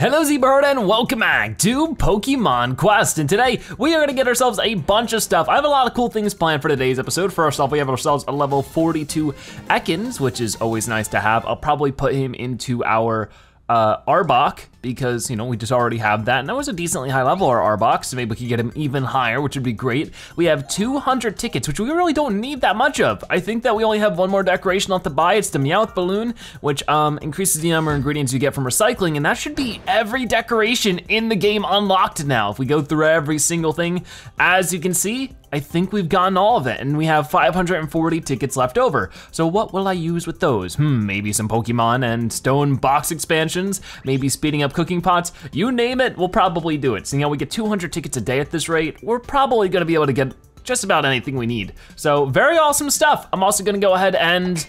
Hello Z-Bird and welcome back to Pokemon Quest, and today we are gonna get ourselves a bunch of stuff. I have a lot of cool things planned for today's episode. First off, we have ourselves a level 42 Ekans, which is always nice to have. I'll probably put him into our Arbok, because, you know, we just already have that, and that was a decently high level, our Arbok, so maybe we could get him even higher, which would be great. We have 200 tickets, which we really don't need that much of. I think that we only have one more decoration left to buy. It's the Meowth Balloon, which increases the number of ingredients you get from recycling, and that should be every decoration in the game unlocked now. If we go through every single thing, as you can see, I think we've gotten all of it, and we have 540 tickets left over. So what will I use with those? Maybe some Pokemon and stone box expansions, maybe speeding up cooking pots, you name it, we'll probably do it. Seeing how we get 200 tickets a day at this rate, we're probably gonna be able to get just about anything we need. So very awesome stuff. I'm also gonna go ahead and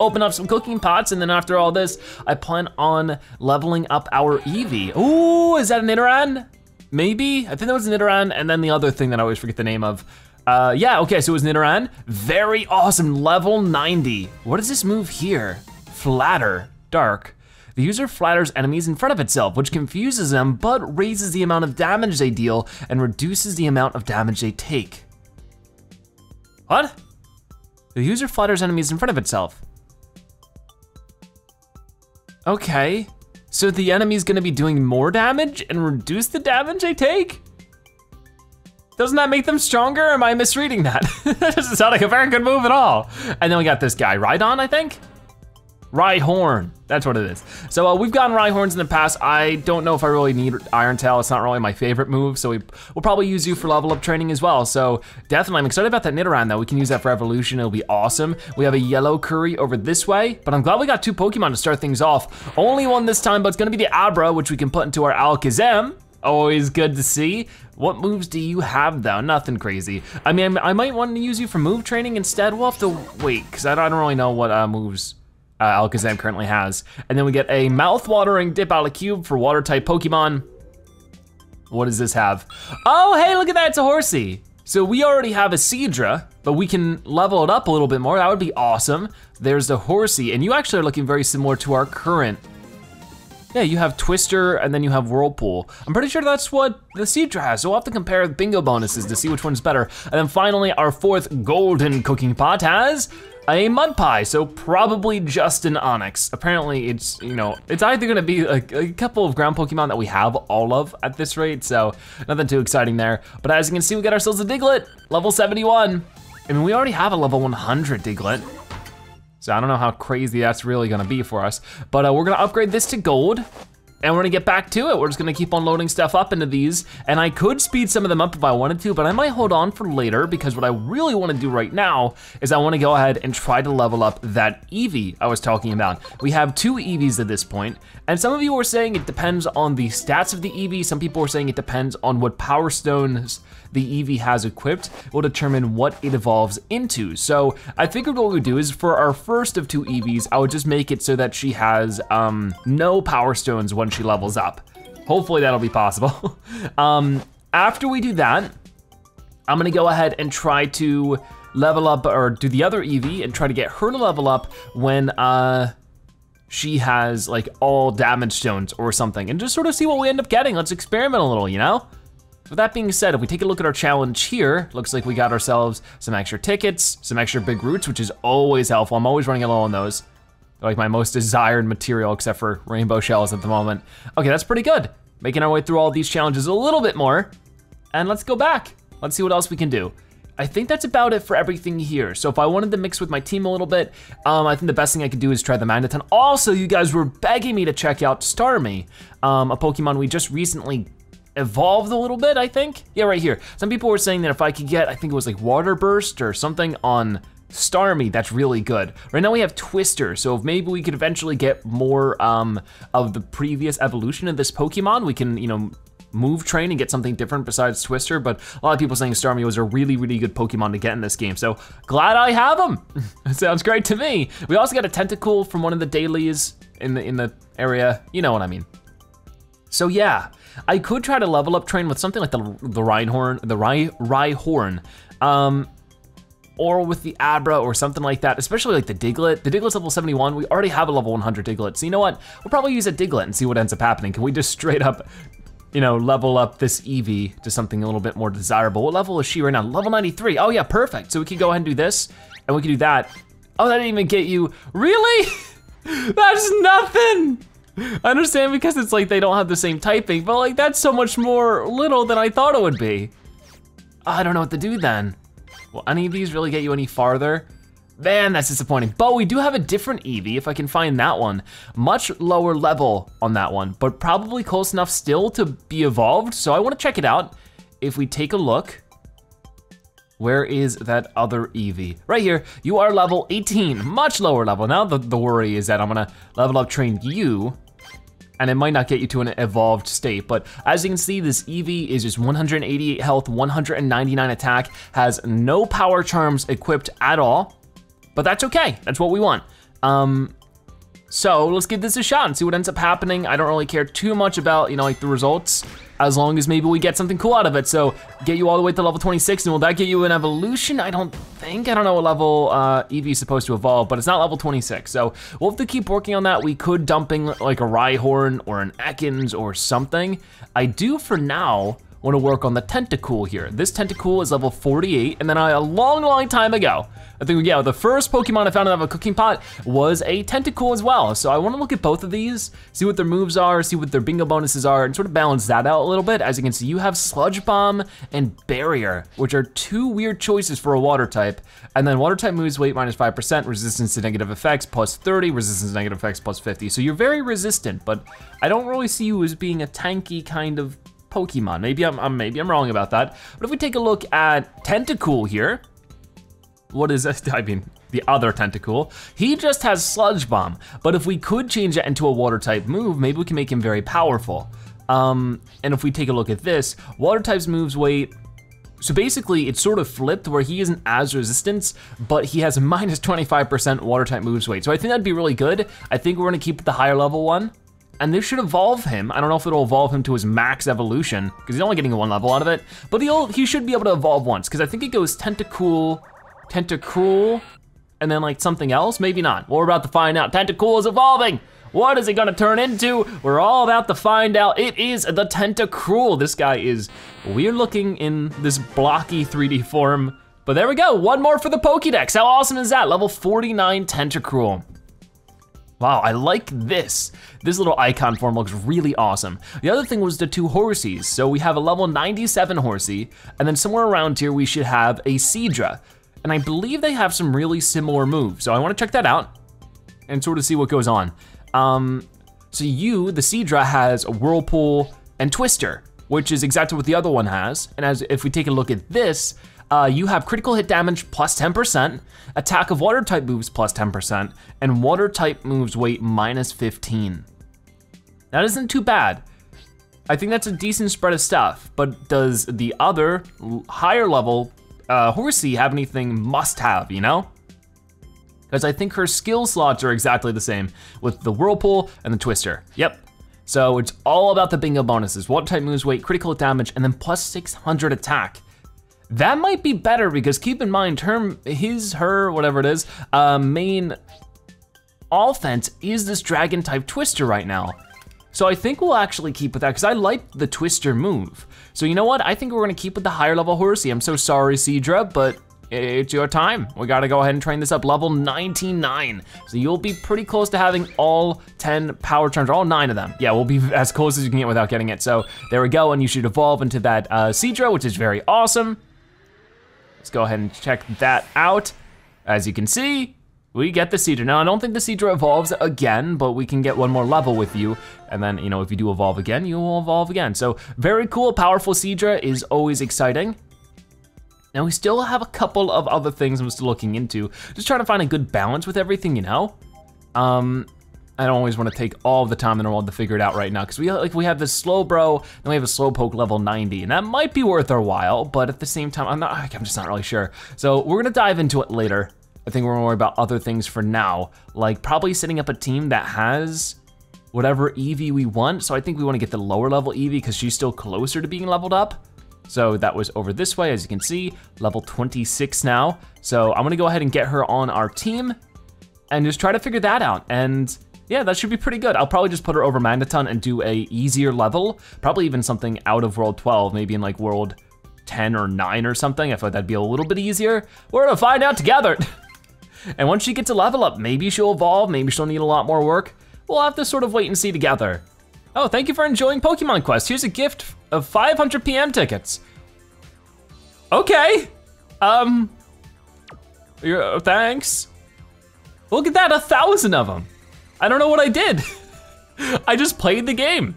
open up some cooking pots, and then after all this, I plan on leveling up our Eevee. Ooh, is that a Nidoran? Maybe, I think that was a Nidoran, and then the other thing that I always forget the name of. Yeah, okay, so it was Nidoran. Very awesome, level 90. What is this move here? Flatter, dark. The user flatters enemies in front of itself, which confuses them, but raises the amount of damage they deal and reduces the amount of damage they take. What? The user flatters enemies in front of itself. Okay, so the enemy's gonna be doing more damage and reduce the damage they take? Doesn't that make them stronger, or am I misreading that? That doesn't sound like a very good move at all. And then we got this guy, Rhydon, I think? Rhyhorn, that's what it is. So we've gotten Rhyhorns in the past. I don't know if I really need Iron Tail. It's not really my favorite move, so we'll probably use you for level up training as well. So definitely, I'm excited about that Nidoran though. We can use that for evolution, it'll be awesome. We have a yellow curry over this way, but I'm glad we got two Pokemon to start things off. Only one this time, but it's gonna be the Abra, which we can put into our Alakazam. Always good to see. What moves do you have though? Nothing crazy. I mean, I might want to use you for move training instead. We'll have to wait, because I don't really know what moves Alakazam currently has. And then we get a mouth-watering Diglett for water-type Pokemon. What does this have? Oh, hey, look at that, it's a Horsey. So we already have a Seadra, but we can level it up a little bit more. That would be awesome. There's the Horsey, and you actually are looking very similar to our current. Yeah, you have Twister, and then you have Whirlpool. I'm pretty sure that's what the Seadra has, so we'll have to compare the bingo bonuses to see which one's better. And then finally, our fourth golden cooking pot has a mud pie, so probably just an Onix. Apparently it's, you know, it's either gonna be a couple of ground Pokemon that we have all of at this rate, so nothing too exciting there. But as you can see, we got ourselves a Diglett, level 71. I mean, we already have a level 100 Diglett, so I don't know how crazy that's really gonna be for us. But we're gonna upgrade this to gold, and we're gonna get back to it. We're just gonna keep on loading stuff up into these, and I could speed some of them up if I wanted to, but I might hold on for later, because what I really wanna do right now is I wanna go ahead and try to level up that Eevee I was talking about. We have two Eevees at this point, and some of you were saying it depends on the stats of the Eevee, some people were saying it depends on what Power Stones the Eevee has equipped, will determine what it evolves into. So I think what we'll do is for our first of two Eevees, I would just make it so that she has no Power Stones when she levels up. Hopefully that'll be possible. After we do that, I'm gonna go ahead and try to level up, or do the other Eevee and try to get her to level up when she has like all damage stones or something, and just sort of see what we end up getting. Let's experiment a little, you know? With that being said, if we take a look at our challenge here, looks like we got ourselves some extra tickets, some extra big roots, which is always helpful. I'm always running low on those. They're like my most desired material, except for rainbow shells at the moment. Okay, that's pretty good. Making our way through all these challenges a little bit more. And let's go back. Let's see what else we can do. I think that's about it for everything here. So if I wanted to mix with my team a little bit, I think the best thing I could do is try the Magneton. Also, you guys were begging me to check out Starmie, a Pokemon we just recently evolved a little bit, I think. Yeah, right here. Some people were saying that if I could get, I think it was like Water Burst or something on Starmie, that's really good. Right now we have Twister, so if maybe we could eventually get more of the previous evolution of this Pokemon, we can, you know, move train and get something different besides Twister, but a lot of people saying Starmie was a really, really good Pokemon to get in this game, so glad I have him. It sounds great to me. We also got a Tentacool from one of the dailies in the area, you know what I mean. So yeah, I could try to level up train with something like the Rhyhorn. or with the Abra or something like that, especially like the Diglett. The Diglett's level 71, we already have a level 100 Diglett, so you know what? We'll probably use a Diglett and see what ends up happening. Can we just straight up, you know, level up this Eevee to something a little bit more desirable? What level is she right now? Level 93, oh yeah, perfect. So we can go ahead and do this, and we can do that. Oh, that didn't even get you, really? That's nothing! I understand because it's like they don't have the same typing, but like that's so much more little than I thought it would be. I don't know what to do then. Will any of these really get you any farther? Man, that's disappointing. But we do have a different Eevee, if I can find that one. Much lower level on that one, but probably close enough still to be evolved, so I wanna check it out. If we take a look, where is that other Eevee? Right here, you are level 18, much lower level. Now the worry is that I'm gonna level up train you, and it might not get you to an evolved state, but as you can see, this Eevee is just 188 health, 199 attack, has no power charms equipped at all, but that's okay, that's what we want. So let's give this a shot and see what ends up happening. I don't really care too much about, you know, like the results, as long as maybe we get something cool out of it. So get you all the way to level 26, and will that get you an evolution? I don't know what level Eevee is supposed to evolve, but it's not level 26. So we'll have to keep working on that. We could dumping like a Rhyhorn or an Ekans or something. I do for now wanna work on the Tentacool here. This Tentacool is level 48, and then a long, long time ago, I think, yeah, the first Pokemon I found out of a cooking pot was a Tentacool as well. So I wanna look at both of these, see what their moves are, see what their bingo bonuses are, and sort of balance that out a little bit. As you can see, you have Sludge Bomb and Barrier, which are two weird choices for a water type. And then water type moves weight minus 5%, resistance to negative effects plus 30, resistance to negative effects plus 50. So you're very resistant, but I don't really see you as being a tanky kind of Pokemon. Maybe I'm wrong about that. But if we take a look at Tentacool here, what is this? I mean, the other Tentacool. He just has Sludge Bomb, but if we could change that into a water type move, maybe we can make him very powerful. And if we take a look at this, water types moves weight, so basically it's sort of flipped where he isn't as resistant, but he has minus 25% water type moves weight. So I think that'd be really good. I think we're gonna keep the higher level one, and this should evolve him. I don't know if it'll evolve him to his max evolution, because he's only getting one level out of it, but he should be able to evolve once, because I think it goes Tentacool, Tentacool, and then like something else? Maybe not. Well, we're about to find out. Tentacool is evolving. What is it gonna turn into? We're all about to find out. It is the Tentacruel. This guy is weird looking in this blocky 3D form, but there we go. One more for the Pokédex. How awesome is that? Level 49 Tentacruel. Wow, I like this. This little icon form looks really awesome. The other thing was the two Horsies. So we have a level 97 Horsey, and then somewhere around here we should have a Seadra. And I believe they have some really similar moves. So I wanna check that out and sort of see what goes on. So the Seadra has a Whirlpool and Twister, which is exactly what the other one has. And if we take a look at this, you have critical hit damage plus 10%, attack of water type moves plus 10%, and water type moves weight minus 15. That isn't too bad. I think that's a decent spread of stuff, but does the other higher level Horsey have anything must have, you know? Because I think her skill slots are exactly the same with the Whirlpool and the Twister, yep. So it's all about the bingo bonuses, water type moves weight, critical hit damage, and then plus 600 attack. That might be better because keep in mind, her, whatever it is, main offense is this dragon type Twister right now. So I think we'll actually keep with that because I like the Twister move. So you know what? I think we're gonna keep with the higher level Horsey. I'm so sorry, Seadra, but it's your time. We gotta go ahead and train this up, level 99. So you'll be pretty close to having all 10 power charms, all 9 of them. Yeah, we'll be as close as you can get without getting it. So there we go, and you should evolve into that Seadra, which is very awesome. Let's go ahead and check that out. As you can see, we get the Seadra. Now, I don't think the Seadra evolves again, but we can get one more level with you. And then, you know, if you do evolve again, you will evolve again. So very cool, powerful Seadra is always exciting. Now we still have a couple of other things I'm still looking into. Just trying to find a good balance with everything, you know? I don't always want to take all the time in the world to figure it out right now, because we have this Slowbro, and we have a Slowpoke level 90, and that might be worth our while, but at the same time, I'm just not really sure. So we're gonna dive into it later. I think we're gonna worry about other things for now, like probably setting up a team that has whatever Eevee we want. So I think we want to get the lower level Eevee because she's still closer to being leveled up. So that was over this way, as you can see, level 26 now. So I'm gonna go ahead and get her on our team and just try to figure that out. And yeah, that should be pretty good. I'll probably just put her over Magneton and do a easier level, probably even something out of World 12, maybe in like World 10 or 9 or something. I thought that'd be a little bit easier. We're gonna find out together. And once she gets a level up, maybe she'll evolve, maybe she'll need a lot more work. We'll have to sort of wait and see together. Oh, thank you for enjoying Pokemon Quest. Here's a gift of 500 PM tickets. Okay, thanks. Look at that, 1,000 of them. I don't know what I did. I just played the game.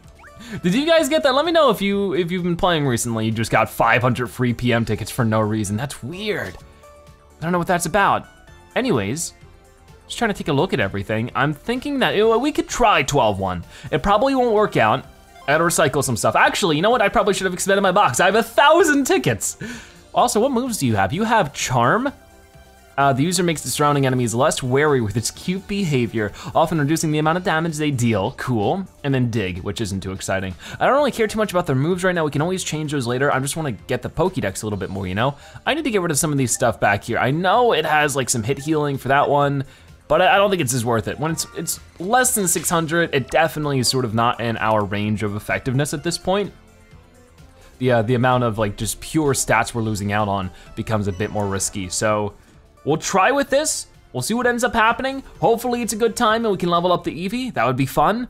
Did you guys get that? Let me know if you've been playing recently, you just got 500 free PM tickets for no reason. That's weird. I don't know what that's about. Anyways, just trying to take a look at everything. I'm thinking that we could try 12-1. It probably won't work out. I had to recycle some stuff. Actually, you know what? I probably should have expanded my box. I have 1,000 tickets. Also, what moves do you have? You have Charm. The user makes the surrounding enemies less wary with its cute behavior, often reducing the amount of damage they deal. Cool. And then Dig, which isn't too exciting. I don't really care too much about their moves right now. We can always change those later. I just wanna get the Pokédex a little bit more, you know? I need to get rid of some of these stuff back here. I know it has like some hit healing for that one, but I don't think it's as worth it. When it's less than 600, it definitely is sort of not in our range of effectiveness at this point. The amount of like just pure stats we're losing out on becomes a bit more risky, so. We'll try with this, we'll see what ends up happening. Hopefully it's a good time and we can level up the Eevee, that would be fun.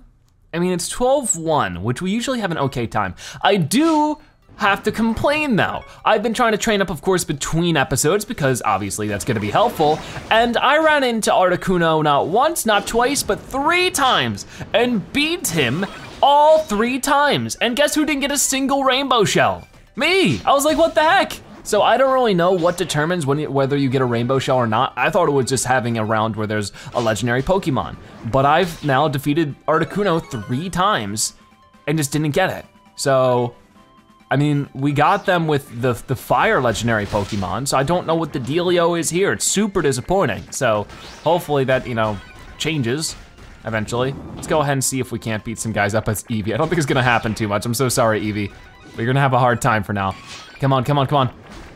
I mean, it's 12-1, which we usually have an okay time. I do have to complain though. I've been trying to train up, of course, between episodes because obviously that's gonna be helpful. And I ran into Articuno not once, not twice, but 3 times and beat him all 3 times. And guess who didn't get a single rainbow shell? Me, I was like, what the heck? So I don't really know what determines whether you get a rainbow shell or not. I thought it was just having a round where there's a legendary Pokemon, but I've now defeated Articuno 3 times and just didn't get it. So, I mean, we got them with the fire legendary Pokemon, so I don't know what the dealio is here. It's super disappointing. So hopefully that, you know, changes eventually. Let's go ahead and see if we can't beat some guys up as Eevee. I don't think it's gonna happen too much. I'm so sorry, Eevee. But you're gonna have a hard time for now. Come on, come on, come on.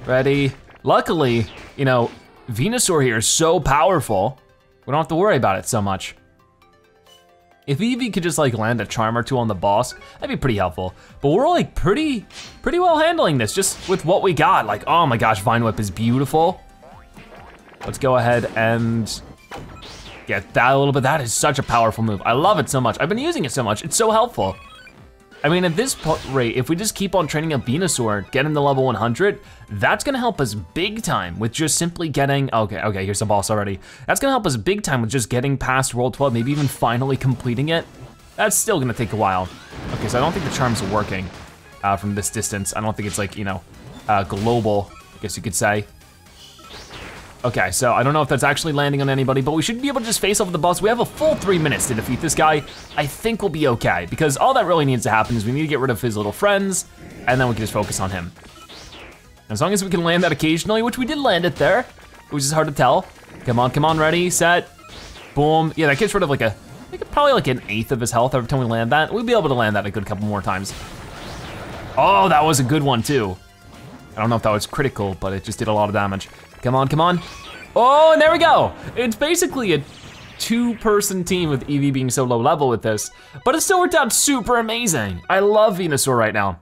Ready? Luckily, you know, Venusaur here is so powerful, we don't have to worry about it so much. If Eevee could just like land a charm or two on the boss, that'd be pretty helpful. But we're like pretty well handling this just with what we got. Like, oh my gosh, Vine Whip is beautiful. Let's go ahead and get that a little bit. That is such a powerful move. I love it so much. I've been using it so much. It's so helpful. I mean, at this rate, if we just keep on training up Venusaur, get him to level 100, that's gonna help us big time with just simply getting, okay, here's the boss already. That's gonna help us big time with just getting past World 12, maybe even finally completing it. That's still gonna take a while. Okay, so I don't think the charms are working from this distance. I don't think it's like, you know, global, I guess you could say. Okay, so I don't know if that's actually landing on anybody, but we should be able to just face off with the boss. We have a full 3 minutes to defeat this guy. I think we'll be okay, because all that really needs to happen is we need to get rid of his little friends, and then we can just focus on him. As long as we can land that occasionally, which we did land it there, which is hard to tell. Come on, ready, set, boom. Yeah, that gets rid of like a, I think probably like an 1/8 of his health every time we land that. We'll be able to land that a good couple more times. Oh, that was a good one too. I don't know if that was critical, but it just did a lot of damage. Come on, come on. Oh, and there we go. It's basically a 2-person team with Eevee being so low level with this, but it still worked out super amazing. I love Venusaur right now.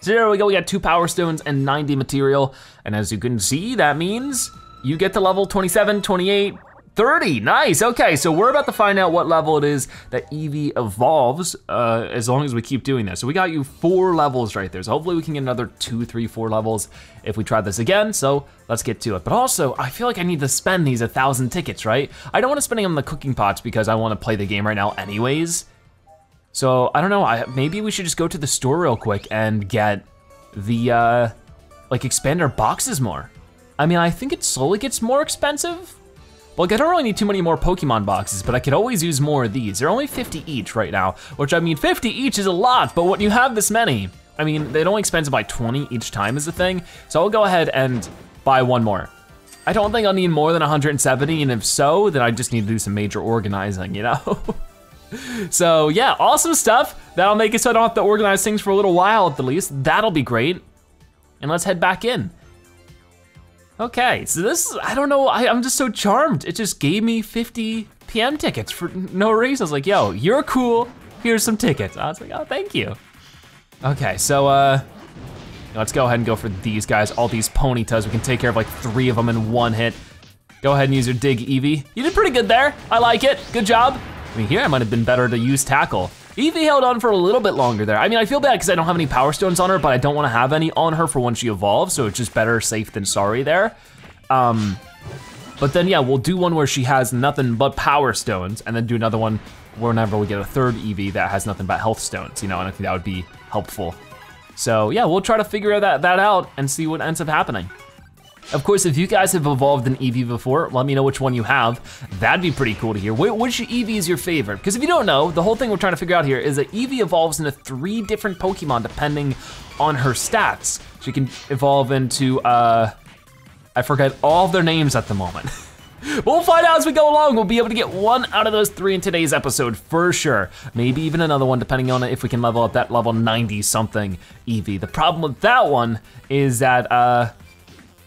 So there we go, we got 2 Power Stones and 90 material, and as you can see, that means you get to level 27, 28, 30, nice, okay. So we're about to find out what level it is that Eevee evolves as long as we keep doing this. So we got you 4 levels right there. So hopefully we can get another 2, 3, 4 levels if we try this again. So let's get to it. But also, I feel like I need to spend these 1,000 tickets, right? I don't wanna spend them on the cooking pots because I wanna play the game right now anyways. So I don't know, maybe we should just go to the store real quick and get the, like expand our boxes more. I mean, I think it slowly gets more expensive. Like, I don't really need too many more Pokemon boxes, but I could always use more of these. They're only 50 each right now, which I mean, 50 each is a lot, but when you have this many, I mean, it only expensive by 20 each time is the thing. So I'll go ahead and buy one more. I don't think I'll need more than 170, and if so, then I just need to do some major organizing, you know? So yeah, awesome stuff. That'll make it so I don't have to organize things for a little while at the least. That'll be great. and let's head back in. Okay, so this is, I don't know, I'm just so charmed. It just gave me 50 PM tickets for no reason. I was like, yo, you're cool, here's some tickets. I was like, oh, thank you. Okay, so let's go ahead and go for these guys, all these Ponytas. We can take care of like 3 of them in 1 hit. Go ahead and use your Dig, Eevee. You did pretty good there, I like it, good job. I mean, here I might have been better to use Tackle. Eevee held on for a little bit longer there. I mean, I feel bad because I don't have any Power Stones on her, but I don't want to have any on her for when she evolves, so it's just better safe than sorry there. But then, yeah, we'll do one where she has nothing but Power Stones, and then do another one whenever we get a third Eevee that has nothing but Health Stones, you know, and I think that would be helpful. So yeah, we'll try to figure that out and see what ends up happening. Of course, if you guys have evolved an Eevee before, let me know which one you have. That'd be pretty cool to hear. Which Eevee is your favorite? Because if you don't know, the whole thing we're trying to figure out here is that Eevee evolves into 3 different Pokemon depending on her stats. She can evolve into, I forget all their names at the moment. We'll find out as we go along. We'll be able to get one out of those 3 in today's episode for sure. Maybe even another one depending on if we can level up that level 90 something Eevee. The problem with that one is that,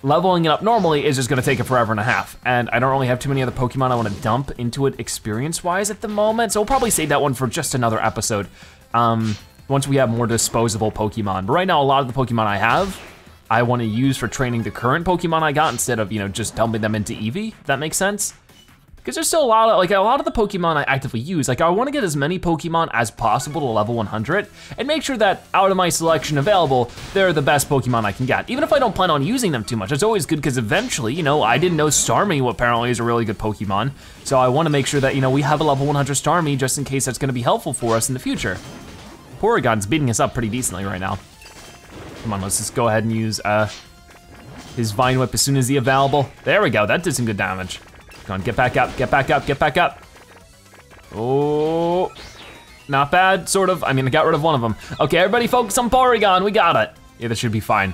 leveling it up normally is just gonna take it forever and a half, and I don't really have too many other Pokemon I wanna dump into it experience-wise at the moment, so we'll probably save that one for just another episode once we have more disposable Pokemon. But right now, a lot of the Pokemon I have, I wanna use for training the current Pokemon I got instead of, you know, just dumping them into Eevee, if that makes sense. Because there's still a lot of the Pokemon I actively use, like I wanna get as many Pokemon as possible to level 100 and make sure that out of my selection available, they're the best Pokemon I can get. Even if I don't plan on using them too much, it's always good because eventually, you know, I didn't know Starmie apparently is a really good Pokemon. So I wanna make sure that, you know, we have a level 100 Starmie just in case that's gonna be helpful for us in the future. Porygon's beating us up pretty decently right now. Come on, let's just go ahead and use his Vine Whip as soon as he's available. There we go, that did some good damage. Come on, get back up, get back up, get back up. Oh, not bad, sort of. I mean, I got rid of one of them. Okay, everybody focus on Porygon, we got it. Yeah, this should be fine.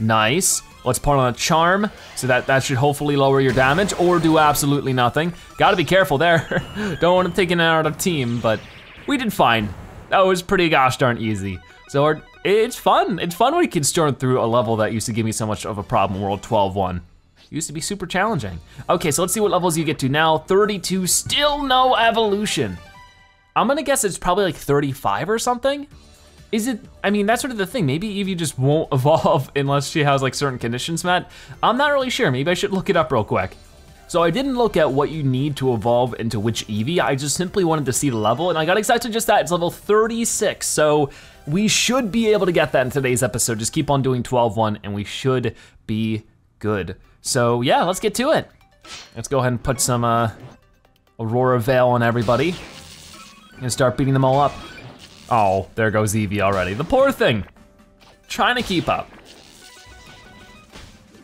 Nice, let's put on a charm, so that should hopefully lower your damage or do absolutely nothing. Gotta be careful there. Don't wanna take it out of team, but we did fine. That was pretty gosh darn easy. So it's fun when we can storm through a level that used to give me so much of a problem, World 12-1. Used to be super challenging. Okay, so let's see what levels you get to now. 32, still no evolution. I'm gonna guess it's probably like 35 or something. Is it, I mean, that's sort of the thing. Maybe Eevee just won't evolve unless she has like certain conditions met. I'm not really sure, maybe I should look it up real quick. So I didn't look at what you need to evolve into which Eevee, I just simply wanted to see the level and I got excited just that, it's level 36, so we should be able to get that in today's episode. Just keep on doing 12-1 and we should be good. So yeah, let's get to it. Let's go ahead and put some Aurora Veil on everybody and start beating them all up. Oh, there goes Eevee already. The poor thing, trying to keep up.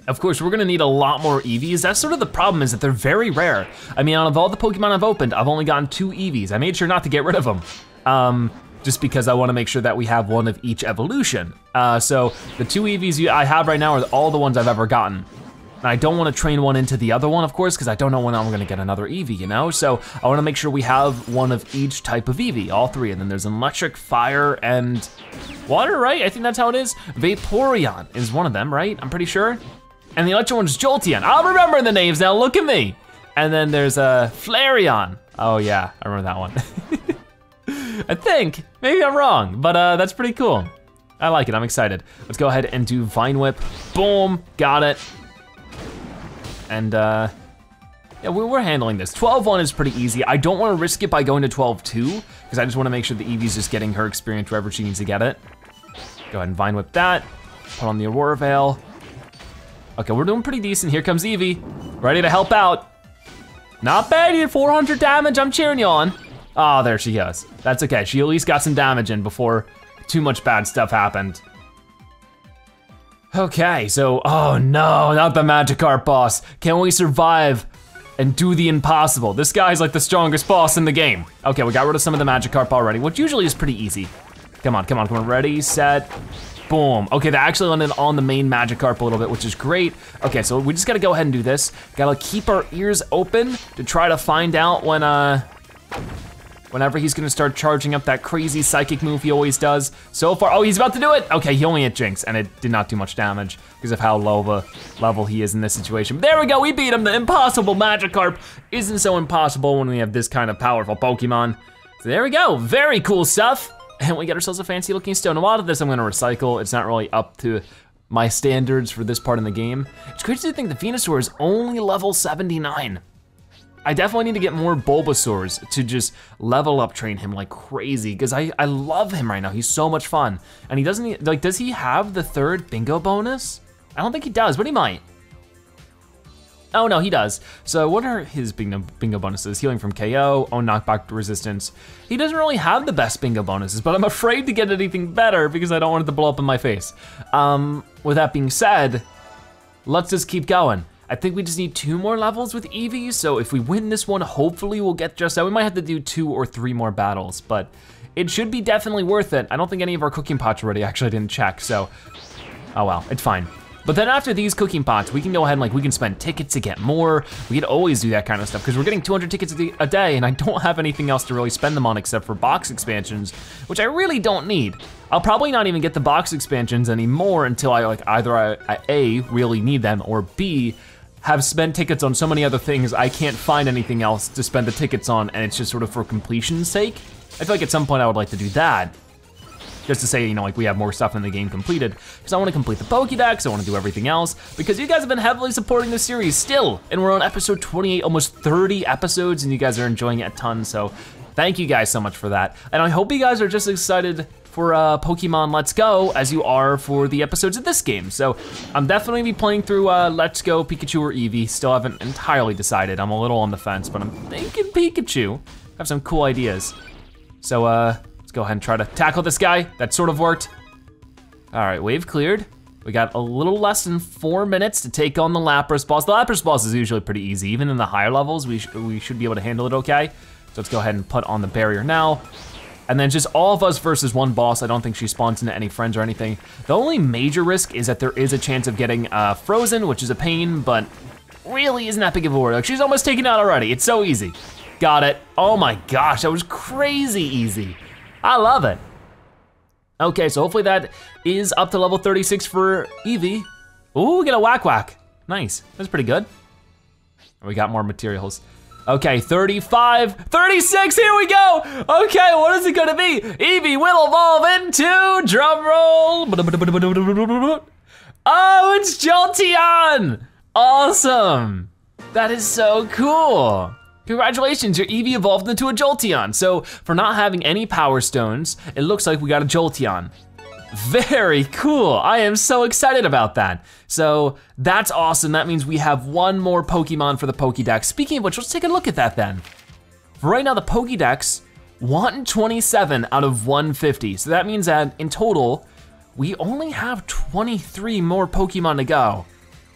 Of course, we're gonna need a lot more Eevees. That's sort of the problem is that they're very rare. I mean, out of all the Pokemon I've opened, I've only gotten 2 Eevees. I made sure not to get rid of them. Just because I wanna make sure that we have one of each evolution. So the 2 Eevees I have right now are all the ones I've ever gotten. And I don't wanna train one into the other one, of course, because I don't know when I'm gonna get another Eevee, you know? So I wanna make sure we have one of each type of Eevee, all 3, and then there's an electric, fire, and water, right? I think that's how it is. Vaporeon is one of them, right? I'm pretty sure. And the electric one's Jolteon. I'll remember the names now, look at me. And then there's Flareon. Oh yeah, I remember that one. I think, maybe I'm wrong, but that's pretty cool. I like it, I'm excited. Let's go ahead and do Vine Whip. Boom, got it. And yeah, we're handling this. 12-1 is pretty easy. I don't wanna risk it by going to 12-2, because I just wanna make sure the Eevee's just getting her experience wherever she needs to get it. Go ahead and Vine Whip that, put on the Aurora Veil. Okay, we're doing pretty decent. Here comes Eevee, ready to help out. Not bad, you did 400 damage, I'm cheering you on. Oh, there she goes. That's okay, she at least got some damage in before too much bad stuff happened. Okay, so, oh no, not the Magikarp boss. Can we survive and do the impossible? This guy's like the strongest boss in the game. Okay, we got rid of some of the Magikarp already, which usually is pretty easy. Come on, come on, come on, ready, set, boom. Okay, they actually landed on the main Magikarp a little bit, which is great. Okay, so we just gotta go ahead and do this. Gotta keep our ears open to try to find out when whenever he's gonna start charging up that crazy psychic move he always does. So far, oh, he's about to do it. Okay, he only hit Jinx, and it did not do much damage because of how low of a level he is in this situation. But there we go, we beat him. The impossible Magikarp isn't so impossible when we have this kind of powerful Pokemon. So there we go, very cool stuff. And we got ourselves a fancy looking stone. A lot of this I'm gonna recycle. It's not really up to my standards for this part in the game. It's crazy to think the Venusaur is only level 79. I definitely need to get more Bulbasaurs to just level up train him like crazy, because I love him right now. He's so much fun. And he doesn't, like, does he have the third bingo bonus? I don't think he does, but he might. Oh no, he does. So what are his bingo bonuses? Healing from KO, own knockback resistance. He doesn't really have the best bingo bonuses, but I'm afraid to get anything better because I don't want it to blow up in my face. With that being said, let's just keep going. I think we just need 2 more levels with Eevee, so if we win this one, hopefully we'll get just that. We might have to do 2 or 3 more battles, but it should be definitely worth it. I don't think any of our cooking pots already, actually I didn't check, so, oh well, it's fine. But then after these cooking pots, we can go ahead and like, we can spend tickets to get more. We could always do that kind of stuff because we're getting 200 tickets a day and I don't have anything else to really spend them on except for box expansions, which I really don't need. I'll probably not even get the box expansions anymore until I like either I A, really need them, or B, have spent tickets on so many other things I can't find anything else to spend the tickets on, and it's just sort of for completion's sake. I feel like at some point I would like to do that, just to say, you know, like we have more stuff in the game completed, because I want to complete the Pokédex, I want to do everything else, because you guys have been heavily supporting the series still, and we're on episode 28, almost 30 episodes, and you guys are enjoying it a ton, so thank you guys so much for that. And I hope you guys are just excited for Pokemon Let's Go as you are for the episodes of this game. So I'm definitely be playing through Let's Go Pikachu or Eevee. Still haven't entirely decided. I'm a little on the fence, but I'm thinking Pikachu. I have some cool ideas. So let's go ahead and try to tackle this guy. That sort of worked. All right, wave cleared. We got a little less than 4 minutes to take on the Lapras boss. The Lapras boss is usually pretty easy. Even in the higher levels, we should be able to handle it okay. So let's go ahead and put on the barrier now. And then just all of us versus one boss. I don't think she spawns into any friends or anything. The only major risk is that there is a chance of getting frozen, which is a pain, but really isn't that big of a worry. Like, she's almost taken out already. It's so easy. Got it. Oh my gosh, that was crazy easy. I love it. Okay, so hopefully that is up to level 36 for Eevee. Ooh, we got a whack whack. Nice, that's pretty good. We got more materials. Okay, 35, 36, here we go! Okay, what is it gonna be? Eevee will evolve into, drum roll. Oh, it's Jolteon! Awesome! That is so cool. Congratulations, your Eevee evolved into a Jolteon. So for not having any power stones, it looks like we got a Jolteon. Very cool, I am so excited about that. So that's awesome, that means we have one more Pokemon for the Pokedex. Speaking of which, let's take a look at that then. For right now, the Pokedex, 127 out of 150. So that means that in total, we only have 23 more Pokemon to go.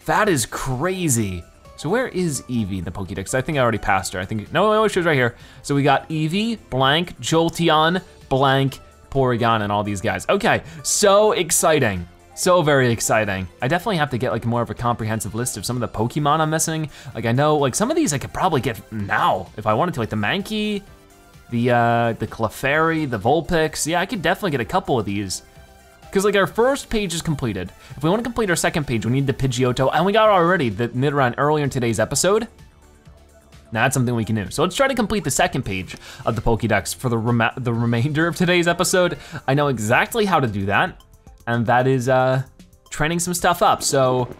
That is crazy. So where is Eevee in the Pokedex? I think I already passed her. I think, no, she was right here. So we got Eevee, blank, Jolteon, blank, Porygon and all these guys. Okay, so exciting. So very exciting. I definitely have to get like more of a comprehensive list of some of the Pokemon I'm missing. Like I know, like some of these I could probably get now if I wanted to, like the Mankey, the Clefairy, the Vulpix. Yeah, I could definitely get a couple of these. Cause like our first page is completed. If we wanna complete our second page, we need the Pidgeotto, and we got already the Nidoran earlier in today's episode. Now that's something we can do. So let's try to complete the second page of the Pokédex for the remainder of today's episode. I know exactly how to do that, and that is training some stuff up. So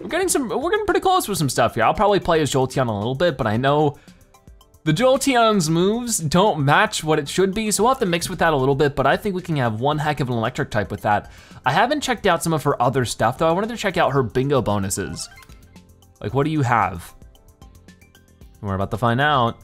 we're getting pretty close with some stuff here. I'll probably play as Jolteon a little bit, but I know the Jolteon's moves don't match what it should be, so we'll have to mix with that a little bit, but I think we can have one heck of an electric type with that. I haven't checked out some of her other stuff, though. I wanted to check out her bingo bonuses. Like, what do you have? We're about to find out.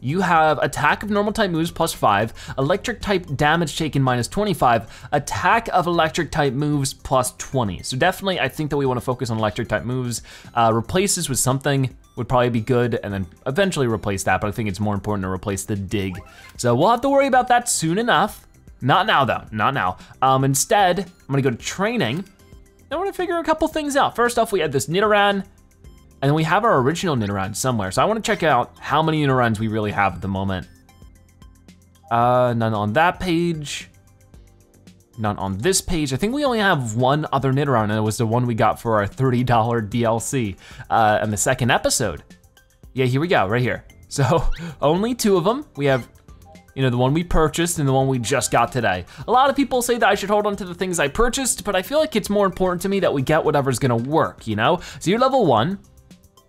You have attack of normal type moves +5, electric type damage taken -25, attack of electric type moves +20. So definitely I think that we wanna focus on electric type moves. Replace this with something would probably be good and then eventually replace that, but I think it's more important to replace the dig. So we'll have to worry about that soon enough. Not now though, not now. Instead, I'm gonna go to training. I wanna figure a couple things out. First off, we had this Nidoran, and then we have our original Nidoran somewhere. So I wanna check out how many Nidorans we really have at the moment. None on that page. None on this page. I think we only have one other Nidoran, and it was the one we got for our $30 DLC in the second episode. Yeah, here we go, right here. So only two of them. We have, you know, the one we purchased and the one we just got today. A lot of people say that I should hold on to the things I purchased, but I feel like it's more important to me that we get whatever's gonna work, you know? So you're level 1.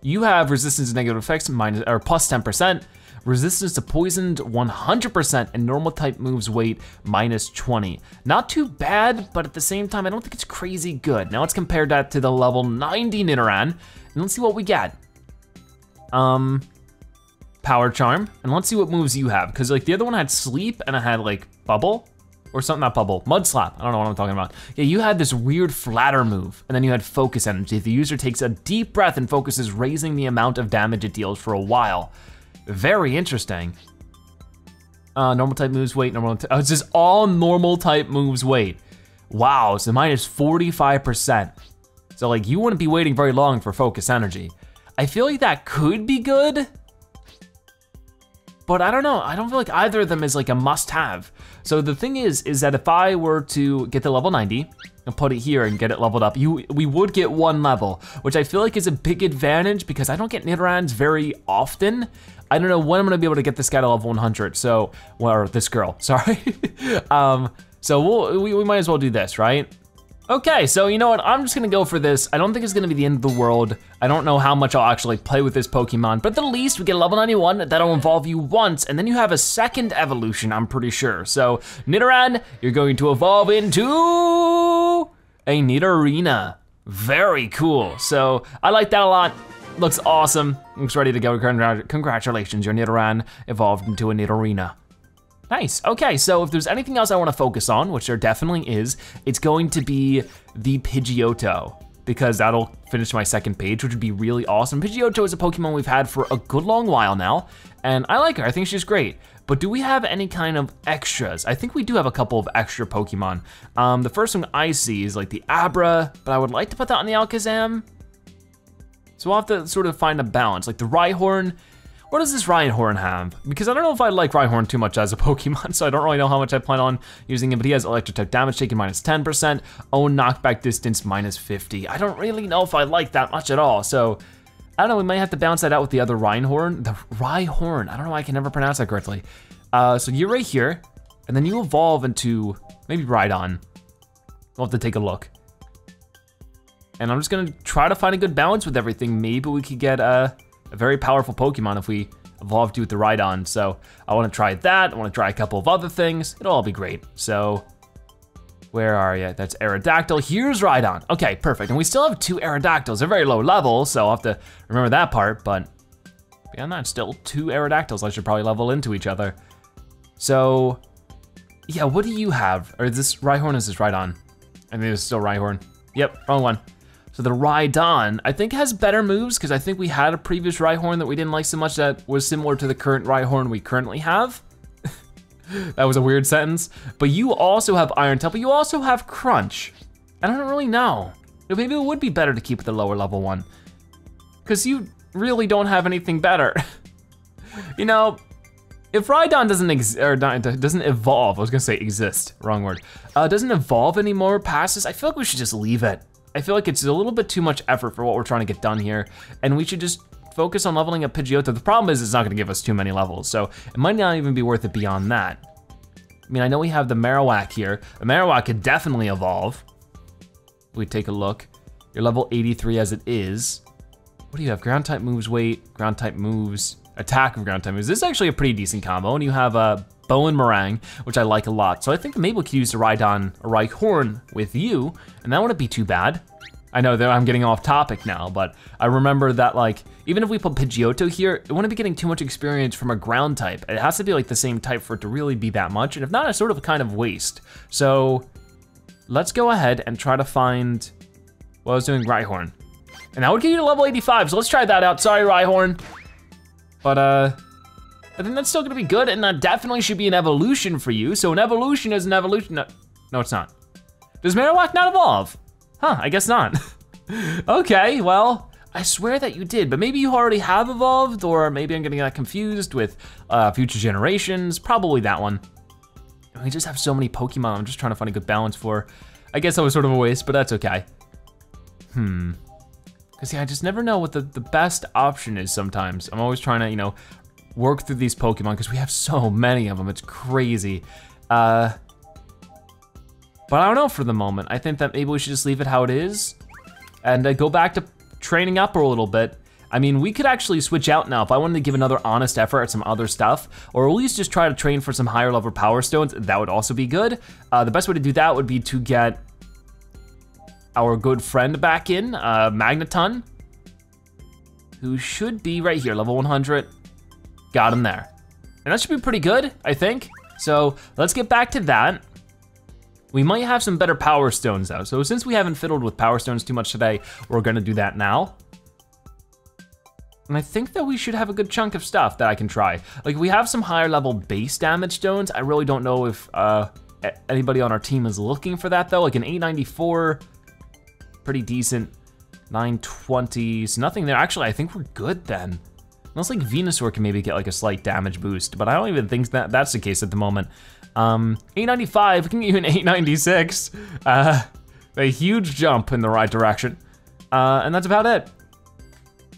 You have resistance to negative effects minus, or plus 10%. Resistance to poisoned 100% and normal type moves weight minus 20. Not too bad, but at the same time, I don't think it's crazy good. Now let's compare that to the level 90 Nidoran and let's see what we get. Power Charm, and let's see what moves you have, because like the other one had Sleep and I had like Bubble, or something, not Bubble, Mud Slap, I don't know what I'm talking about. Yeah, you had this weird flatter move, and then you had Focus Energy. The user takes a deep breath and focuses, raising the amount of damage it deals for a while. Very interesting. Normal type moves weight, normal, oh, it's just all normal type moves weight. Wow, so mine is 45%. So like you wouldn't be waiting very long for Focus Energy. I feel like that could be good, but I don't know, I don't feel like either of them is like a must-have. So the thing is that if I were to get to level 90 and put it here and get it leveled up, we would get one level, which I feel like is a big advantage because I don't get Nidorans very often. I don't know when I'm gonna be able to get this guy to level 100, so, or this girl, sorry. So we might as well do this, right? Okay, so you know what, I'm just gonna go for this. I don't think it's gonna be the end of the world. I don't know how much I'll actually play with this Pokemon, but at the least we get a level 91, that'll evolve you once, and then you have a second evolution, I'm pretty sure. So Nidoran, you're going to evolve into a Nidorina. Very cool, so I like that a lot. Looks awesome, looks ready to go. Congratulations, your Nidoran evolved into a Nidorina. Nice, okay, so if there's anything else I wanna focus on, which there definitely is, it's going to be the Pidgeotto, because that'll finish my second page, which would be really awesome. Pidgeotto is a Pokemon we've had for a good long while now, and I like her, I think she's great. But do we have any kind of extras? I think we do have a couple of extra Pokemon. The first one I see is like the Abra, but I would like to put that on the Alakazam. So we'll have to sort of find a balance, like the Rhyhorn. What does this Rhyhorn have? Because I don't know if I like Rhyhorn too much as a Pokemon, so I don't really know how much I plan on using him, but he has electric type damage taken minus 10%, own knockback distance minus 50. I don't really know if I like that much at all, so I don't know, we might have to balance that out with the other Rhyhorn. The Rhyhorn, I don't know why I can never pronounce that correctly. So you're right here, and then you evolve into maybe Rhydon. We'll have to take a look. And I'm just gonna try to find a good balance with everything. Maybe we could get a very powerful Pokemon if we evolved you with the Rhydon. So I wanna try that, I wanna try a couple of other things, it'll all be great. So, where are you? That's Aerodactyl, here's Rhydon. Okay, perfect, and we still have two Aerodactyls, they're very low level, so I'll have to remember that part, but beyond that, still two Aerodactyls, I should probably level into each other. So, yeah, what do you have? Or is this Rhyhorn, or is this Rhydon? I mean, it's still Rhyhorn. Yep, wrong one. So the Rhydon, I think has better moves because I think we had a previous Rhyhorn that we didn't like so much that was similar to the current Rhyhorn we currently have. That was a weird sentence. But you also have Iron Tail, but you also have Crunch. I don't really know. Maybe it would be better to keep the lower level one because you really don't have anything better. You know, if Rhydon doesn't evolve, I was gonna say exist, wrong word. Doesn't evolve anymore, passes, I feel like we should just leave it. I feel like it's a little bit too much effort for what we're trying to get done here, and we should just focus on leveling up Pidgeotto. The problem is it's not gonna give us too many levels, so it might not even be worth it beyond that. I mean, I know we have the Marowak here. The Marowak could definitely evolve. We take a look. You're level 83 as it is. What do you have? Ground type moves weight, ground type moves, attack of ground type moves. This is actually a pretty decent combo, and you have a Bow and Meringue, which I like a lot. So I think maybe we could use the Rhydon or Rhyhorn with you, and that wouldn't be too bad. I know that I'm getting off topic now, but I remember that like, even if we put Pidgeotto here, it wouldn't be getting too much experience from a ground type. It has to be like the same type for it to really be that much, and if not, it's sort of a kind of waste. So let's go ahead and try to find, well, I was doing Rhyhorn. And that would get you to level 85, so let's try that out. Sorry, Rhyhorn. But I think that's still gonna be good, and that definitely should be an evolution for you. So an evolution is an evolution. No, it's not. Does Marowak not evolve? Huh, I guess not. Okay, well, I swear that you did, but maybe you already have evolved, or maybe I'm gonna get confused with future generations, probably that one. I just have so many Pokemon I'm just trying to find a good balance for. I guess that was sort of a waste, but that's okay. Because yeah, I just never know what the best option is sometimes. I'm always trying to, you know, work through these Pokemon because we have so many of them, it's crazy. But I don't know for the moment. I think that maybe we should just leave it how it is and go back to training up for a little bit. I mean, we could actually switch out now if I wanted to give another honest effort at some other stuff, or at least just try to train for some higher level power stones. That would also be good. The best way to do that would be to get our good friend back in, Magneton, who should be right here, level 100. Got him there. And that should be pretty good, I think. So let's get back to that. We might have some better power stones though. So since we haven't fiddled with power stones too much today, we're gonna do that now. And I think that we should have a good chunk of stuff that I can try. Like, we have some higher level base damage stones. I really don't know if anybody on our team is looking for that though. Like an 894, pretty decent, 920s, nothing there. Actually, I think we're good then. Unless like Venusaur can maybe get like a slight damage boost, but I don't even think that that's the case at the moment. 895, we can get you an 896. A huge jump in the right direction. And that's about it.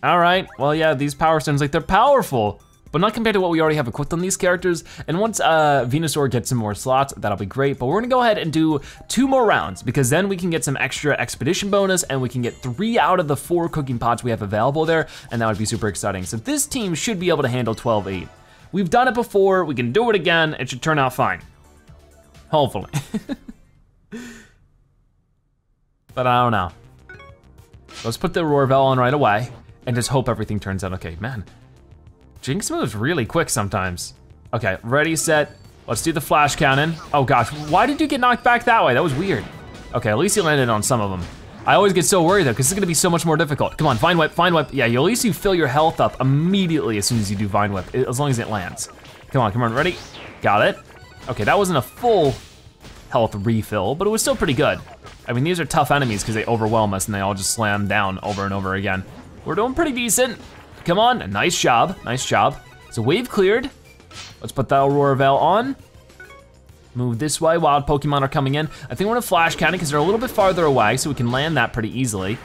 All right, well yeah, these power stones, like they're powerful, but not compared to what we already have equipped on these characters. And once Venusaur gets some more slots, that'll be great, but we're gonna go ahead and do 2 more rounds because then we can get some extra expedition bonus and we can get 3 out of the 4 cooking pots we have available there, and that would be super exciting. So this team should be able to handle 12-8. We've done it before, we can do it again, it should turn out fine. Hopefully. But I don't know. Let's put the Roar Bell on right away and just hope everything turns out okay. Man, Jinx moves really quick sometimes. Okay, ready, set, let's do the flash cannon. Oh gosh, why did you get knocked back that way? That was weird. Okay, at least you landed on some of them. I always get so worried though, because it's gonna be so much more difficult. Come on, Vine Whip, Vine Whip. Yeah, at least you fill your health up immediately as soon as you do Vine Whip, as long as it lands. Come on, come on, ready? Got it. Okay, that wasn't a full health refill, but it was still pretty good. I mean, these are tough enemies because they overwhelm us and they all just slam down over and over again. We're doing pretty decent. Come on, nice job, nice job. So wave cleared. Let's put that Aurora Veil on. Move this way, wild Pokemon are coming in. I think we're gonna flash cannon because they're a little bit farther away so we can land that pretty easily.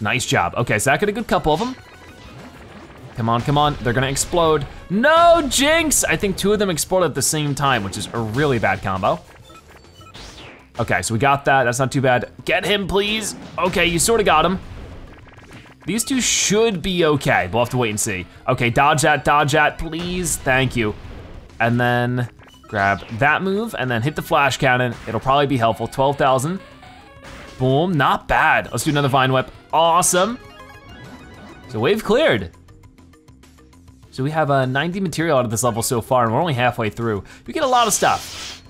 Nice job, okay, so that got a good couple of them. Come on, come on, they're gonna explode. No, Jinx! I think 2 of them exploded at the same time, which is a really bad combo. Okay, so we got that, that's not too bad. Get him, please. Okay, you sort of got him. These 2 should be okay. We'll have to wait and see. Okay, dodge that, please. Thank you. And then grab that move and then hit the flash cannon. It'll probably be helpful. 12,000. Boom, not bad. Let's do another Vine Whip. Awesome. So wave cleared. So we have 90 material out of this level so far and we're only halfway through. We get a lot of stuff.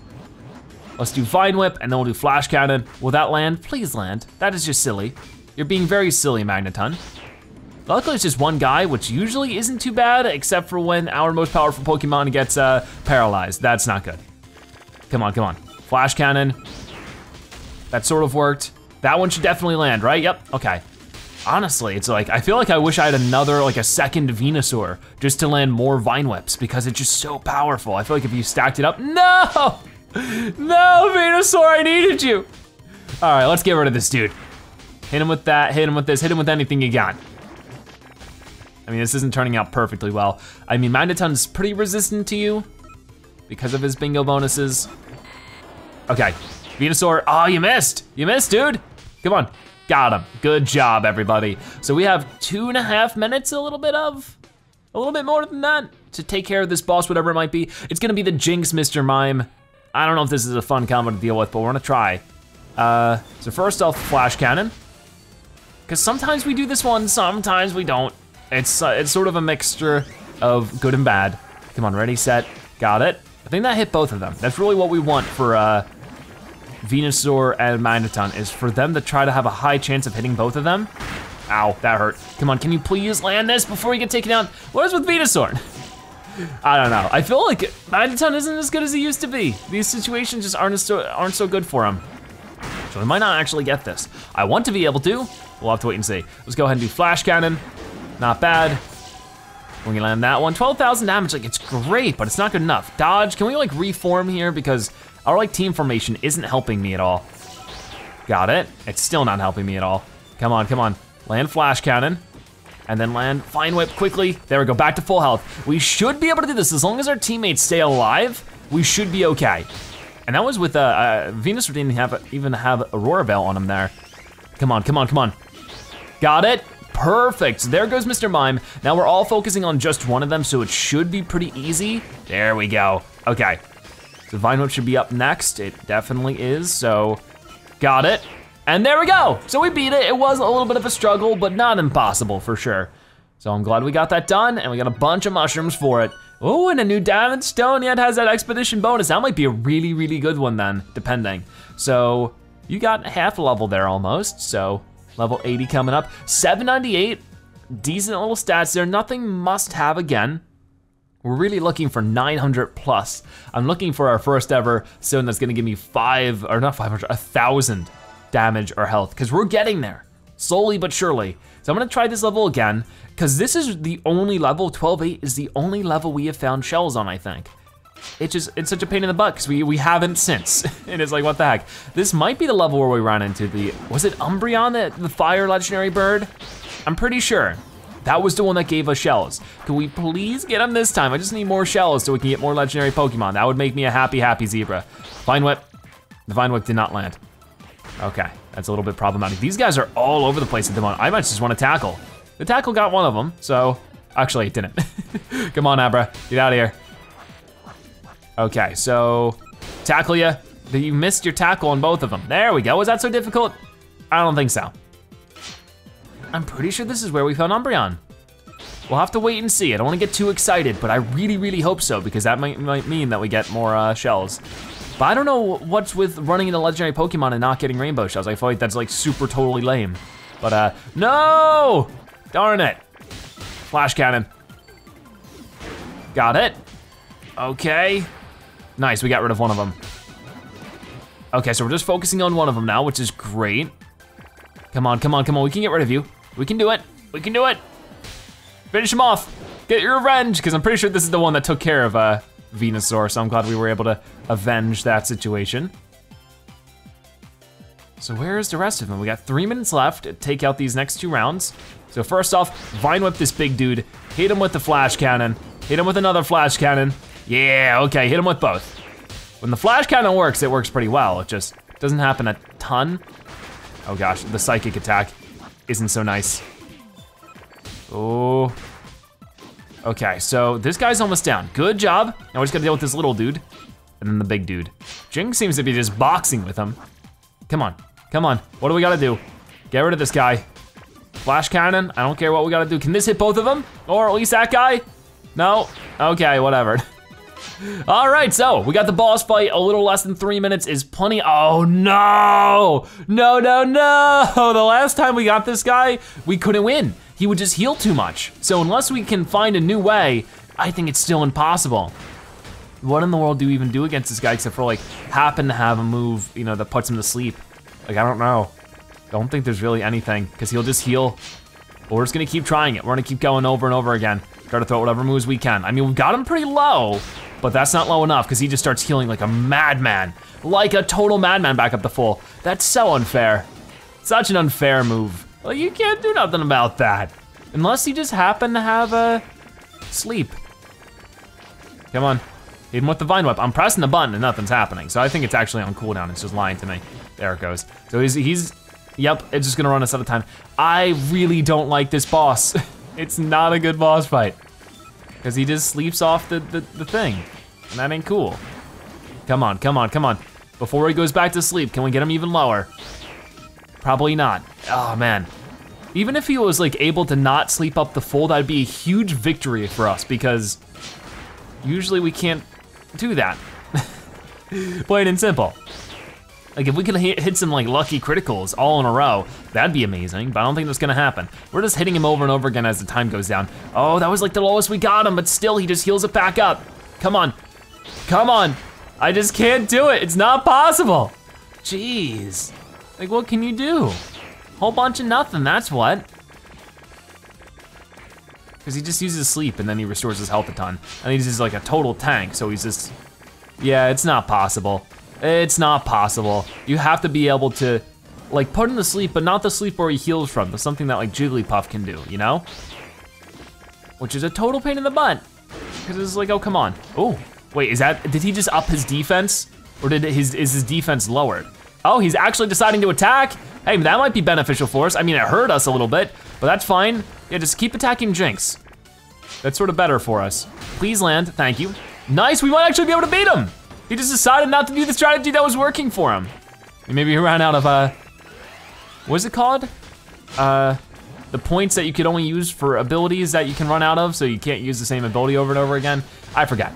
Let's do Vine Whip and then we'll do flash cannon. Will that land? Please land. That is just silly. You're being very silly, Magneton. Luckily it's just 1 guy, which usually isn't too bad, except for when our most powerful Pokemon gets paralyzed. That's not good. Come on, come on. Flash cannon. That sort of worked. That one should definitely land, right? Yep, okay. Honestly, it's like, I feel like I wish I had another, like a second Venusaur, just to land more Vine Whips, because it's just so powerful. I feel like if you stacked it up, no! No, Venusaur, I needed you! All right, let's get rid of this dude. Hit him with that, hit him with this, hit him with anything you got. I mean, this isn't turning out perfectly well. I mean, Magneton's pretty resistant to you because of his bingo bonuses. Okay, Venusaur, oh, you missed, dude. Come on, got him, good job, everybody. So we have 2.5 minutes, a little bit more than that to take care of this boss, whatever it might be. It's gonna be the Jinx, Mr. Mime. I don't know if this is a fun combo to deal with, but we're gonna try. So first off, flash cannon. Because sometimes we do this one, sometimes we don't. It's sort of a mixture of good and bad. Come on, ready, set, got it. I think that hit both of them. That's really what we want for Venusaur and Magneton, is for them to try to have a high chance of hitting both of them. Ow, that hurt. Come on, can you please land this before you get taken out? What is with Venusaur? I don't know. I feel like Magneton isn't as good as he used to be. These situations just aren't so good for him. So we might not actually get this. I want to be able to. We'll have to wait and see. Let's go ahead and do flash cannon. Not bad. We're gonna land that one. 12,000 damage, like it's great, but it's not good enough. Dodge, can we like reform here? Because our like team formation isn't helping me at all. Got it, it's still not helping me at all. Come on, come on. Land Flash Cannon, and then land Fine Whip quickly. There we go, back to full health. We should be able to do this, as long as our teammates stay alive, we should be okay. And that was with Venusaur didn't even have Aurora Veil on him there. Come on, come on, come on. Got it. Perfect, there goes Mr. Mime. Now we're all focusing on just one of them, so it should be pretty easy. There we go, okay. So Vine Whip should be up next, it definitely is, so got it. And there we go, so we beat it. It was a little bit of a struggle, but not impossible for sure. So I'm glad we got that done, and we got a bunch of mushrooms for it. Oh, and a new Diamond Stone, yeah, it has that Expedition bonus. That might be a really, really good one then, depending. So you got half level there almost, so. Level 80 coming up, 798, decent little stats there, nothing must have again. We're really looking for 900 plus. I'm looking for our first ever stone that's gonna give me 1,000 damage or health, because we're getting there, slowly but surely. So I'm gonna try this level again, because this is the only level, 12.8 is the only level we have found shells on, I think. It's such a pain in the butt, because we haven't since. And it's like, what the heck? This might be the level where we ran into the, was it Umbreon, the fire legendary bird? I'm pretty sure. That was the one that gave us shells. Can we please get him this time? I just need more shells so we can get more legendary Pokemon. That would make me a happy, happy zebra. Vine Whip, the Vine Whip did not land. Okay, that's a little bit problematic. These guys are all over the place at the moment. I might just wanna tackle. The tackle got one of them, so, actually it didn't. Come on, Abra, get out of here. Okay, so tackle ya. You missed your tackle on both of them. There we go, was that so difficult? I don't think so. I'm pretty sure this is where we found Umbreon. We'll have to wait and see. I don't wanna get too excited, but I really, really hope so, because that might mean that we get more shells. But I don't know what's with running into legendary Pokemon and not getting rainbow shells. I feel like that's like super totally lame. But no! Darn it. Flash Cannon. Got it, okay. Nice, we got rid of one of them. Okay, so we're just focusing on one of them now, which is great. Come on, come on, come on, we can get rid of you. We can do it, we can do it. Finish him off, get your revenge, because I'm pretty sure this is the one that took care of Venusaur, so I'm glad we were able to avenge that situation. So where is the rest of them? We got 3 minutes left to take out these next two rounds. So first off, Vine Whip this big dude, hit him with the Flash Cannon, hit him with another Flash Cannon. Yeah, okay, hit him with both. When the Flash Cannon works, it works pretty well. It just doesn't happen a ton. Oh gosh, the psychic attack isn't so nice. Oh. Okay, so this guy's almost down. Good job. Now we just gotta deal with this little dude and then the big dude. Jinx seems to be just boxing with him. Come on, come on. What do we gotta do? Get rid of this guy. Flash Cannon, I don't care what we gotta do. Can this hit both of them? Or at least that guy? No? Okay, whatever. All right, so we got the boss fight. A little less than 3 minutes is plenty. Oh no, no, no, no. The last time we got this guy, we couldn't win. He would just heal too much. So unless we can find a new way, I think it's still impossible. What in the world do we even do against this guy except for like happen to have a move, you know, that puts him to sleep? Like, I don't know. I don't think there's really anything because he'll just heal. But we're just gonna keep trying it. We're gonna keep going over and over again. Try to throw whatever moves we can. I mean, we've got him pretty low, but that's not low enough because he just starts healing like a madman, like a total madman back up to full. That's so unfair. Such an unfair move. Well, you can't do nothing about that. Unless you just happen to have a sleep. Come on, hit him with the Vine Whip. I'm pressing the button and nothing's happening. So I think it's actually on cooldown, it's just lying to me. There it goes. So he's yep, it's just gonna run us out of time. I really don't like this boss. It's not a good boss fight. Because he just sleeps off the thing. And that ain't cool. Come on, come on, come on. Before he goes back to sleep, can we get him even lower? Probably not. Oh man. Even if he was like able to not sleep up the full, that'd be a huge victory for us because usually we can't do that. Plain and simple. Like if we could hit some like lucky criticals all in a row, that'd be amazing, but I don't think that's gonna happen. We're just hitting him over and over again as the time goes down. Oh, that was like the lowest we got him, but still he just heals it back up. Come on, come on. I just can't do it, it's not possible. Jeez, like what can you do? Whole bunch of nothing, that's what. Because he just uses sleep and then he restores his health a ton. And he's just like a total tank, so he's just, yeah, it's not possible. It's not possible. You have to be able to like put him to sleep, but not the sleep where he heals from. That's something that like Jigglypuff can do, you know? Which is a total pain in the butt. Because it's like, oh, come on. Oh, wait, is that, did he just up his defense? Or did his, is his defense lowered? Oh, he's actually deciding to attack? Hey, that might be beneficial for us. I mean, it hurt us a little bit, but that's fine. Yeah, just keep attacking Jinx. That's sort of better for us. Please land, thank you. Nice, we might actually be able to beat him. He just decided not to do the strategy that was working for him. Maybe he ran out of, what is it called? The points that you could only use for abilities that you can run out of, so you can't use the same ability over and over again. I forgot.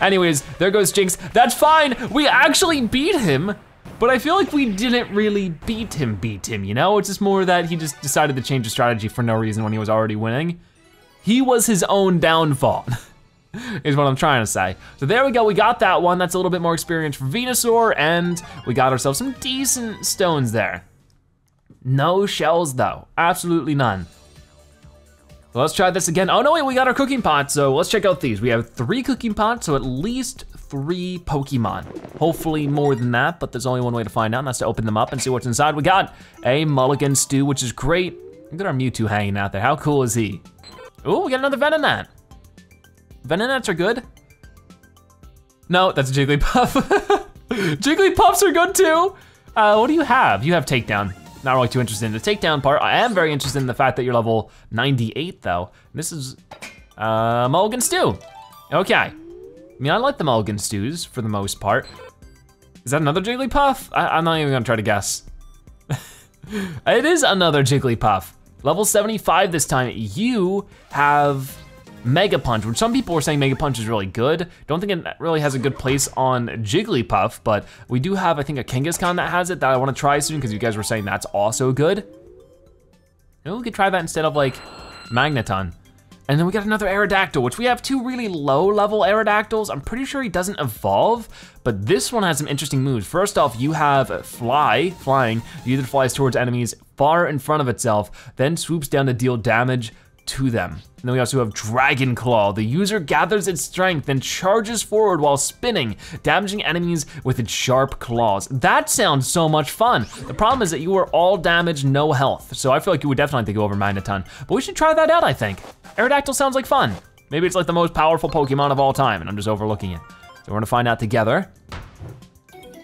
Anyways, there goes Jinx. That's fine, we actually beat him, but I feel like we didn't really beat him, you know? It's just more that he just decided to change his strategy for no reason when he was already winning. He was his own downfall, is what I'm trying to say. So there we go, we got that one. That's a little bit more experience for Venusaur, and we got ourselves some decent stones there. No shells though, absolutely none. So let's try this again. Oh no, wait, we got our cooking pot, so let's check out these. We have 3 cooking pots, so at least 3 Pokemon. Hopefully more than that, but there's only one way to find out, and that's to open them up and see what's inside. We got a Mulligan stew, which is great. Look at our Mewtwo hanging out there, how cool is he? Ooh, we got another Venonat. Venonats are good? No, that's a Jigglypuff. Jigglypuffs are good too. What do you have? You have Takedown. Not really too interested in the takedown part. I am very interested in the fact that you're level 98 though. This is Mulligan stew. Okay. I mean, I like the Mulligan stews for the most part. Is that another Jigglypuff? I'm not even gonna try to guess. It is another Jigglypuff. Level 75 this time. You have Mega Punch, which some people were saying Mega Punch is really good. Don't think it really has a good place on Jigglypuff, but we do have, I think, a Kangaskhan that has it that I wanna try soon because you guys were saying that's also good. Maybe we could try that instead of like Magneton. And then we got another Aerodactyl, which we have 2 really low level Aerodactyls. I'm pretty sure he doesn't evolve, but this one has some interesting moves. First off, you have flying. You either flies towards enemies far in front of itself, then swoops down to deal damage to them. And then we also have Dragon Claw. The user gathers its strength and charges forward while spinning, damaging enemies with its sharp claws. That sounds so much fun. The problem is that you are all damage, no health. So I feel like you would definitely have to go over Magneton, but we should try that out, I think. Aerodactyl sounds like fun. Maybe it's like the most powerful Pokemon of all time and I'm just overlooking it. So we're gonna find out together.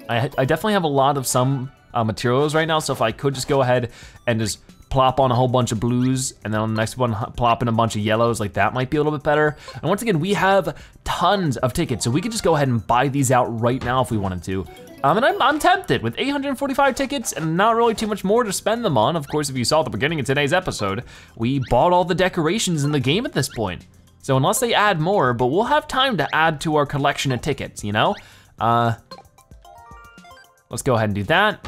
I definitely have a lot of some materials right now, so if I could just go ahead and just plop on a whole bunch of blues, and then on the next one, plop in a bunch of yellows, like that might be a little bit better. And once again, we have tons of tickets, so we could just go ahead and buy these out right now if we wanted to. And I'm tempted with 845 tickets and not really too much more to spend them on. Of course, if you saw at the beginning of today's episode, we bought all the decorations in the game at this point. So unless they add more, but we'll have time to add to our collection of tickets, you know? Let's go ahead and do that.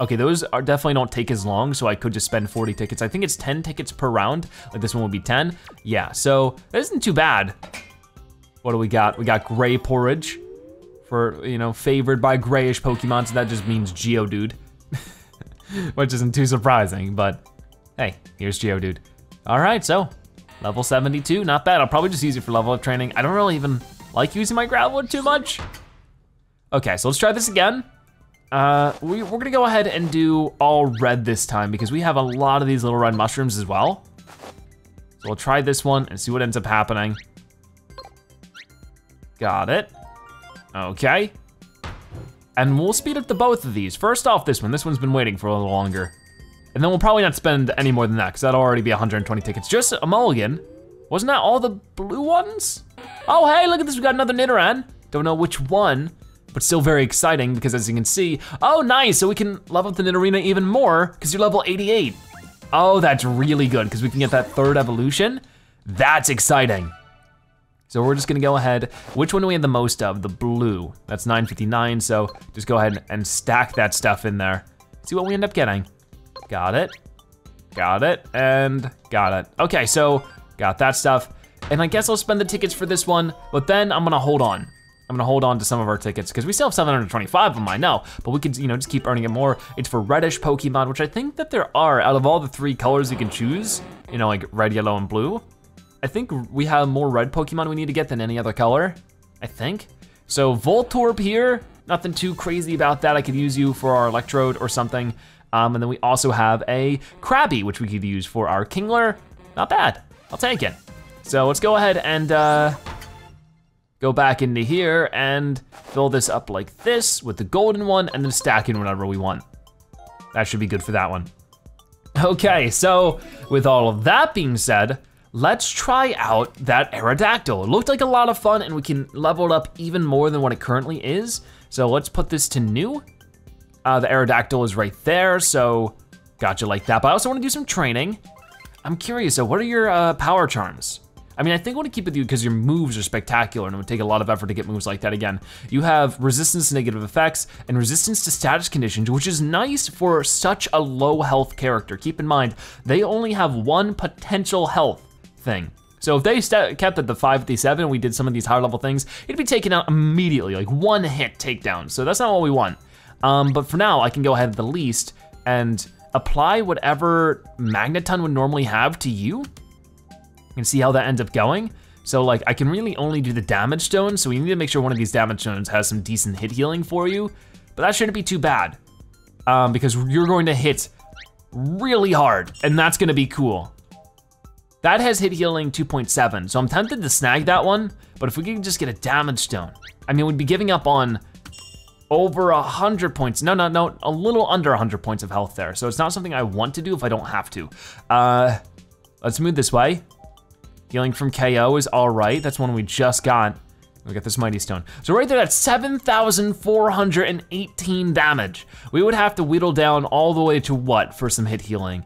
Okay, those are definitely don't take as long, so I could just spend 40 tickets. I think it's 10 tickets per round, like this one would be 10. Yeah, so that isn't too bad. What do we got? We got Gray Porridge for, you know, favored by grayish Pokemon, so that just means Geodude, which isn't too surprising, but hey, here's Geodude. All right, so level 72, not bad. I'll probably just use it for level up training. I don't really even like using my Graveler too much. Okay, so let's try this again. We're gonna go ahead and do all red this time because we have a lot of these little red mushrooms as well. So we'll try this one and see what ends up happening. Got it. Okay. And we'll speed up the both of these. First off, this one's been waiting for a little longer. And then we'll probably not spend any more than that because that'll already be 120 tickets. Just a mulligan. Wasn't that all the blue ones? Oh, hey, look at this, we got another Nidoran. Don't know which one, but still very exciting because as you can see, oh nice, so we can level up the Nidorina even more because you're level 88. Oh, that's really good because we can get that 3rd evolution. That's exciting. So we're just gonna go ahead, which one do we have the most of? The blue, that's 959, so just go ahead and stack that stuff in there. See what we end up getting. Got it, and got it. Okay, so got that stuff, and I guess I'll spend the tickets for this one, but then I'm gonna hold on. I'm gonna hold on to some of our tickets because we still have 725 of them right now, but we can, you know, just keep earning it more. It's for reddish Pokemon, which I think that there are, out of all the three colors you can choose, you know, like red, yellow, and blue, I think we have more red Pokemon we need to get than any other color, I think. So Voltorb here, nothing too crazy about that. I could use you for our Electrode or something. And then we also have a Crabby, which we could use for our Kingler. Not bad, I'll take it. So let's go ahead and go back into here and fill this up like this with the golden one and then stack in whatever we want. That should be good for that one. Okay, so with all of that being said, let's try out that Aerodactyl. It looked like a lot of fun and we can level it up even more than what it currently is. So let's put this to new. The Aerodactyl is right there, so gotcha like that. But I also wanna do some training. I'm curious, so what are your power charms? I mean, I think I wanna keep it with you because your moves are spectacular and it would take a lot of effort to get moves like that again. You have resistance to negative effects and resistance to status conditions, which is nice for such a low health character. Keep in mind, they only have one potential health thing. So if they kept at the 557, we did some of these higher level things, it'd be taken out immediately, like one hit takedown. So that's not what we want. But for now, I can go ahead at the least and apply whatever Magneton would normally have to you and see how that ends up going. So like, I can really only do the damage stones, so we need to make sure one of these damage stones has some decent hit healing for you, but that shouldn't be too bad because you're going to hit really hard and that's gonna be cool. That has hit healing 2.7, so I'm tempted to snag that one, but if we can just get a damage stone, I mean, we'd be giving up on over 100 points, no, a little under 100 points of health there, so it's not something I want to do if I don't have to. Let's move this way. Healing from KO is all right, that's one we just got. We got this Mighty Stone. So right there, that's 7,418 damage. We would have to whittle down all the way to what for some hit healing?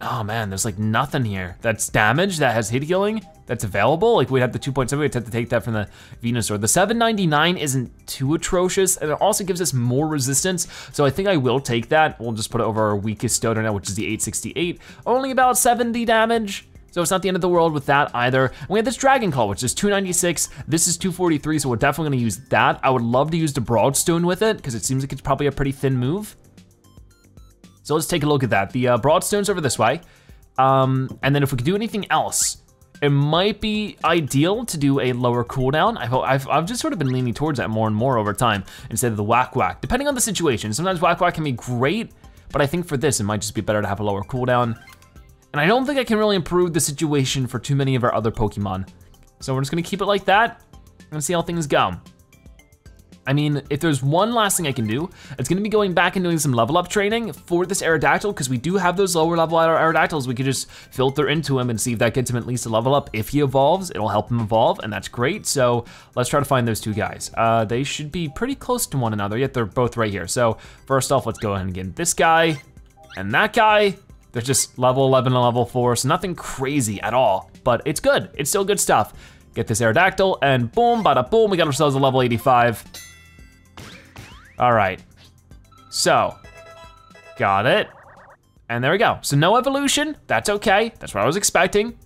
Oh man, there's like nothing here. That's damage, that has hit healing, that's available. Like we'd have the 2.7, we'd have to take that from the Venusaur. The 799 isn't too atrocious, and it also gives us more resistance, so I think I will take that. We'll just put it over our weakest stone right now, which is the 868. Only about 70 damage, so it's not the end of the world with that either. And we have this Dragon Claw, which is 296. This is 243, so we're definitely gonna use that. I would love to use the Broadstone with it, because it seems like it's probably a pretty thin move. So let's take a look at that. The Broadstone's over this way. And then if we could do anything else, it might be ideal to do a lower cooldown. I've just sort of been leaning towards that more and more over time instead of the Whack Whack. Depending on the situation, sometimes Whack Whack can be great, but I think for this, it might just be better to have a lower cooldown. And I don't think I can really improve the situation for too many of our other Pokemon. So we're just gonna keep it like that and see how things go. I mean, if there's one last thing I can do, it's gonna be going back and doing some level up training for this Aerodactyl, because we do have those lower level Aerodactyls. We could just filter into him and see if that gets him at least a level up. If he evolves, it'll help him evolve, and that's great. So let's try to find those two guys. They should be pretty close to one another, yet they're both right here. So first off, let's go ahead and get this guy and that guy. They're just level 11 and level 4, so nothing crazy at all, but it's good. It's still good stuff. Get this Aerodactyl, and boom, bada boom, we got ourselves a level 85. All right, so, got it. And there we go, so no evolution, that's okay. That's what I was expecting.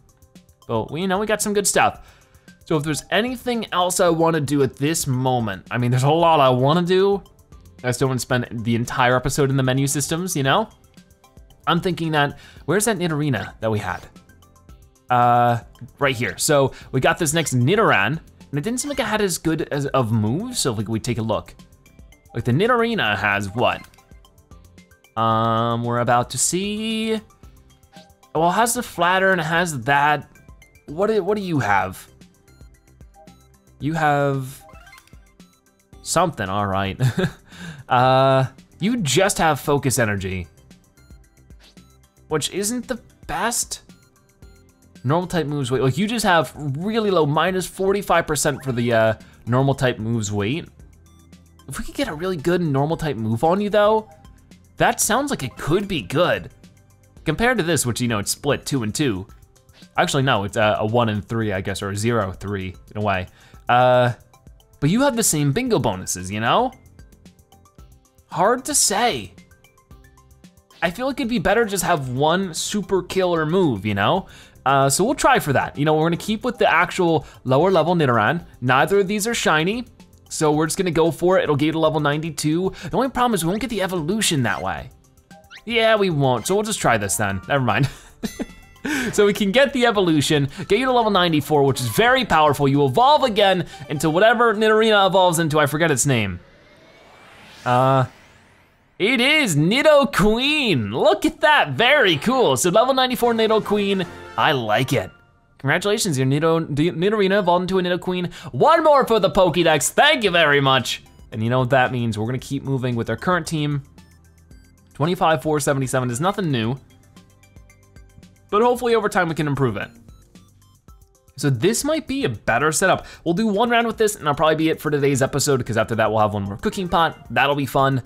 But we know we got some good stuff. So if there's anything else I wanna do at this moment, I mean, there's a lot I wanna do. I still wanna spend the entire episode in the menu systems, you know? I'm thinking that, where's that Nidorina that we had? Right here, so we got this next Nidoran, and it didn't seem like I had as good as of moves, so if we take a look. Like the Nidorina has what? We're about to see. Well, it has the flatter and it has that. What do you have? You have something, all right. You just have focus energy, which isn't the best. Normal type moves weight, like you just have really low, minus 45% for the normal type moves weight. If we could get a really good normal type move on you though, that sounds like it could be good. Compared to this, which you know, it's split 2 and 2. Actually no, it's a 1 and 3, I guess, or a 0, 3 in a way. But you have the same bingo bonuses, you know? Hard to say. I feel like it'd be better just have one super killer move, you know? So we'll try for that. You know, we're gonna keep with the actual lower level Nidoran. Neither of these are shiny, so we're just gonna go for it. It'll get to level 92. The only problem is we won't get the evolution that way. Yeah, we won't, so we'll just try this then. Never mind. So we can get the evolution, get you to level 94, which is very powerful. You evolve again into whatever Nidorina evolves into. I forget its name. It is Nidoqueen. Look at that, very cool. So level 94 Nidoqueen, I like it. Congratulations, your Nidorina evolved into a Nidoqueen. One more for the Pokédex, thank you very much. And you know what that means, we're gonna keep moving with our current team. 25,477 is nothing new, but hopefully over time we can improve it. So this might be a better setup. We'll do one round with this and that'll probably be it for today's episode, because after that we'll have one more cooking pot, that'll be fun.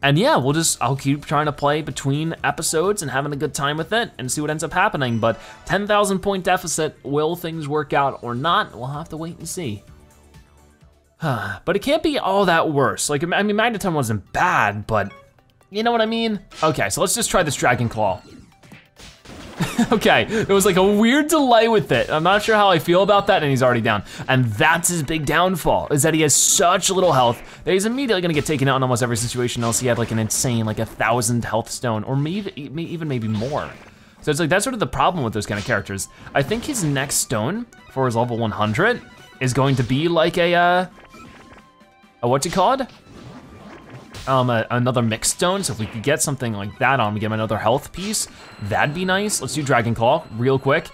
And yeah, I'll keep trying to play between episodes and having a good time with it and see what ends up happening, but 10,000 point deficit, will things work out or not? We'll have to wait and see. But it can't be all that worse. Like, I mean, Magneton wasn't bad, but you know what I mean? Okay, so let's just try this Dragon Claw. Okay, there was like a weird delay with it. I'm not sure how I feel about that, and he's already down. And that's his big downfall, is that he has such little health that he's immediately gonna get taken out in almost every situation else. He had like an insane, like 1,000 health stone, or maybe more. So it's like, that's sort of the problem with those kind of characters. I think his next stone for his level 100 is going to be like a what's it called? Another mixed stone, so if we could get something like that on, we give him another health piece, that'd be nice. Let's do Dragon Claw real quick.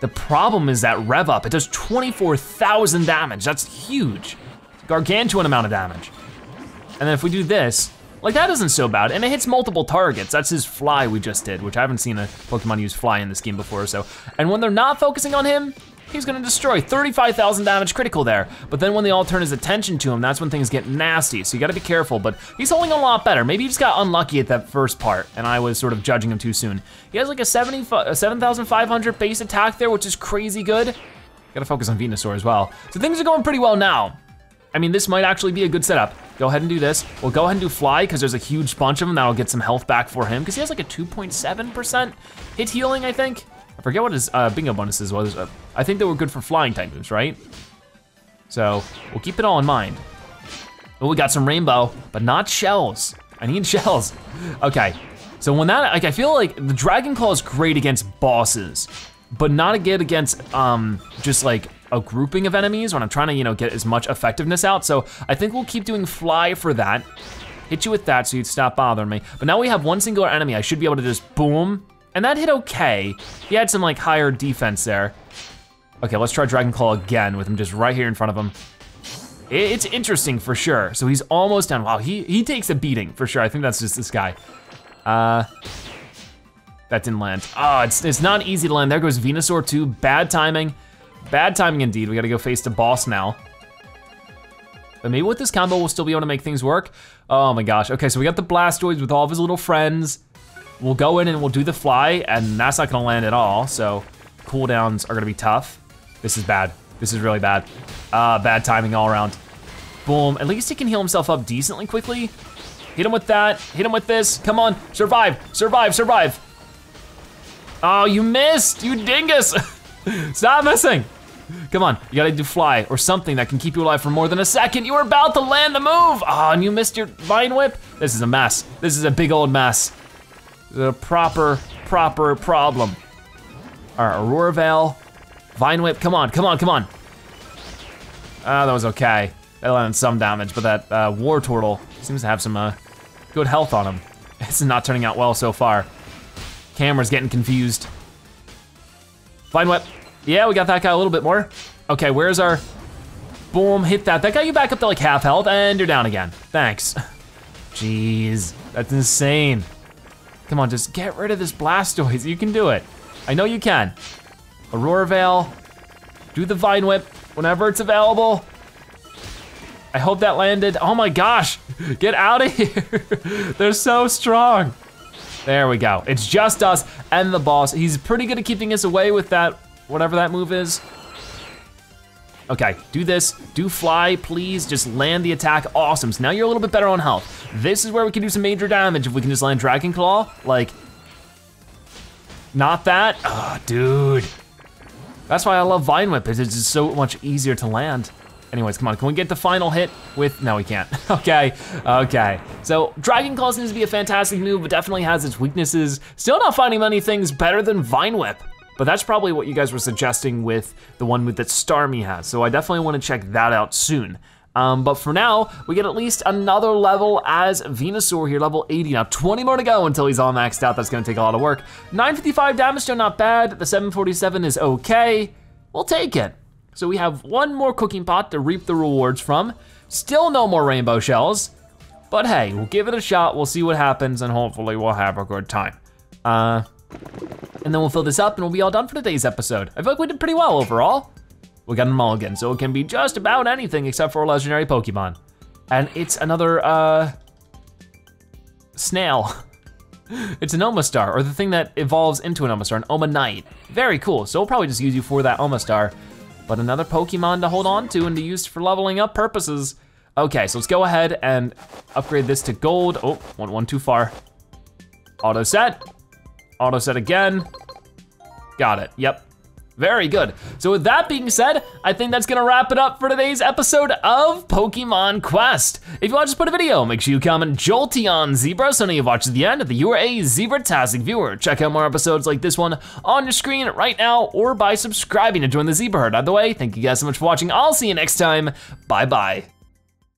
The problem is that Rev Up, it does 24,000 damage, that's huge. It's a gargantuan amount of damage. And then if we do this, like that isn't so bad, and it hits multiple targets. That's his Fly we just did, which I haven't seen a Pokemon use Fly in this game before, so. And when they're not focusing on him, he's gonna destroy 35,000 damage critical there. But then when they all turn his attention to him, that's when things get nasty, so you gotta be careful, but he's holding a lot better. Maybe he just got unlucky at that first part and I was sort of judging him too soon. He has like a 7,500 base attack there, which is crazy good. Gotta focus on Venusaur as well. So things are going pretty well now. I mean, this might actually be a good setup. Go ahead and do this. We'll go ahead and do Fly, because there's a huge bunch of them that'll get some health back for him, because he has like a 2.7% hit healing, I think. I forget what his bingo bonuses was. I think they were good for flying type moves, right? So we'll keep it all in mind. Oh, we got some rainbow, but not shells. I need shells. Okay, so when that, like, I feel like the Dragon Claw is great against bosses, but not good against just like a grouping of enemies when I'm trying to, you know, get as much effectiveness out. So I think we'll keep doing Fly for that. Hit you with that so you'd stop bothering me. But now we have one singular enemy. I should be able to just boom. And that hit okay. He had some like higher defense there. Okay, let's try Dragon Claw again with him just right here in front of him. It's interesting for sure. So he's almost done. Wow, he takes a beating for sure. I think that's just this guy. That didn't land. Oh, it's not easy to land. There goes Venusaur too, bad timing. Bad timing indeed. We gotta go face the boss now. But maybe with this combo, we'll still be able to make things work. Oh my gosh, okay, so we got the Blastoise with all of his little friends. We'll go in and we'll do the Fly, and that's not gonna land at all, so cooldowns are gonna be tough. This is bad, this is really bad. Bad timing all around. Boom, at least he can heal himself up decently quickly. Hit him with that, hit him with this, come on, survive, survive, survive. Oh, you missed, you dingus. Stop missing. Come on, you gotta do Fly or something that can keep you alive for more than a second. You were about to land the move. Oh, and you missed your Vine Whip. This is a mess, this is a big old mess. The proper problem. All right, Aurora Veil, Vine Whip, come on, come on, come on. Ah, that was okay. That landed some damage, but that War Turtle seems to have some good health on him. It's not turning out well so far. Camera's getting confused. Vine Whip, yeah, we got that guy a little bit more. Okay, where's our, boom, hit that. That got you back up to like half health, and you're down again, thanks. Jeez, that's insane. Come on, just get rid of this Blastoise. You can do it. I know you can. Aurora Veil, do the Vine Whip whenever it's available. I hope that landed. Oh my gosh, get out of here. They're so strong. There we go. It's just us and the boss. He's pretty good at keeping us away with that, whatever that move is. Okay, do this, do Fly, please, just land the attack, awesome. So now you're a little bit better on health. This is where we can do some major damage if we can just land Dragon Claw, like, not that, oh, dude. That's why I love Vine Whip, is it's just so much easier to land. Anyways, come on, can we get the final hit with, no we can't, okay. So Dragon Claw seems to be a fantastic move, but definitely has its weaknesses. Still not finding many things better than Vine Whip, but that's probably what you guys were suggesting with the one that Starmie has, so I definitely wanna check that out soon. But for now, we get at least another level as Venusaur here, level 80. Now, 20 more to go until he's all maxed out. That's gonna take a lot of work. 955 damage, though, not bad. The 747 is okay. We'll take it. So we have one more cooking pot to reap the rewards from. Still no more rainbow shells, but hey, we'll give it a shot. We'll see what happens, and hopefully we'll have a good time. And then we'll fill this up, and we'll be all done for today's episode. I feel like we did pretty well overall. We got them all again, so it can be just about anything except for a legendary Pokemon. And it's another snail. It's an Omastar, or the thing that evolves into an Omastar, an Omanite. Very cool, so we'll probably just use you for that Omastar. But another Pokemon to hold on to and to use for leveling up purposes. Okay, so let's go ahead and upgrade this to gold. Oh, went one too far. Auto set again. Got it, yep. Very good. So with that being said, I think that's gonna wrap it up for today's episode of Pokemon Quest. If you watched this part of the video, make sure you comment Jolteon Zebra so now you've watched to the end. If you are a Zebra-tastic viewer, check out more episodes like this one on your screen right now or by subscribing to join the Zebra Herd. Either way, thank you guys so much for watching. I'll see you next time. Bye-bye.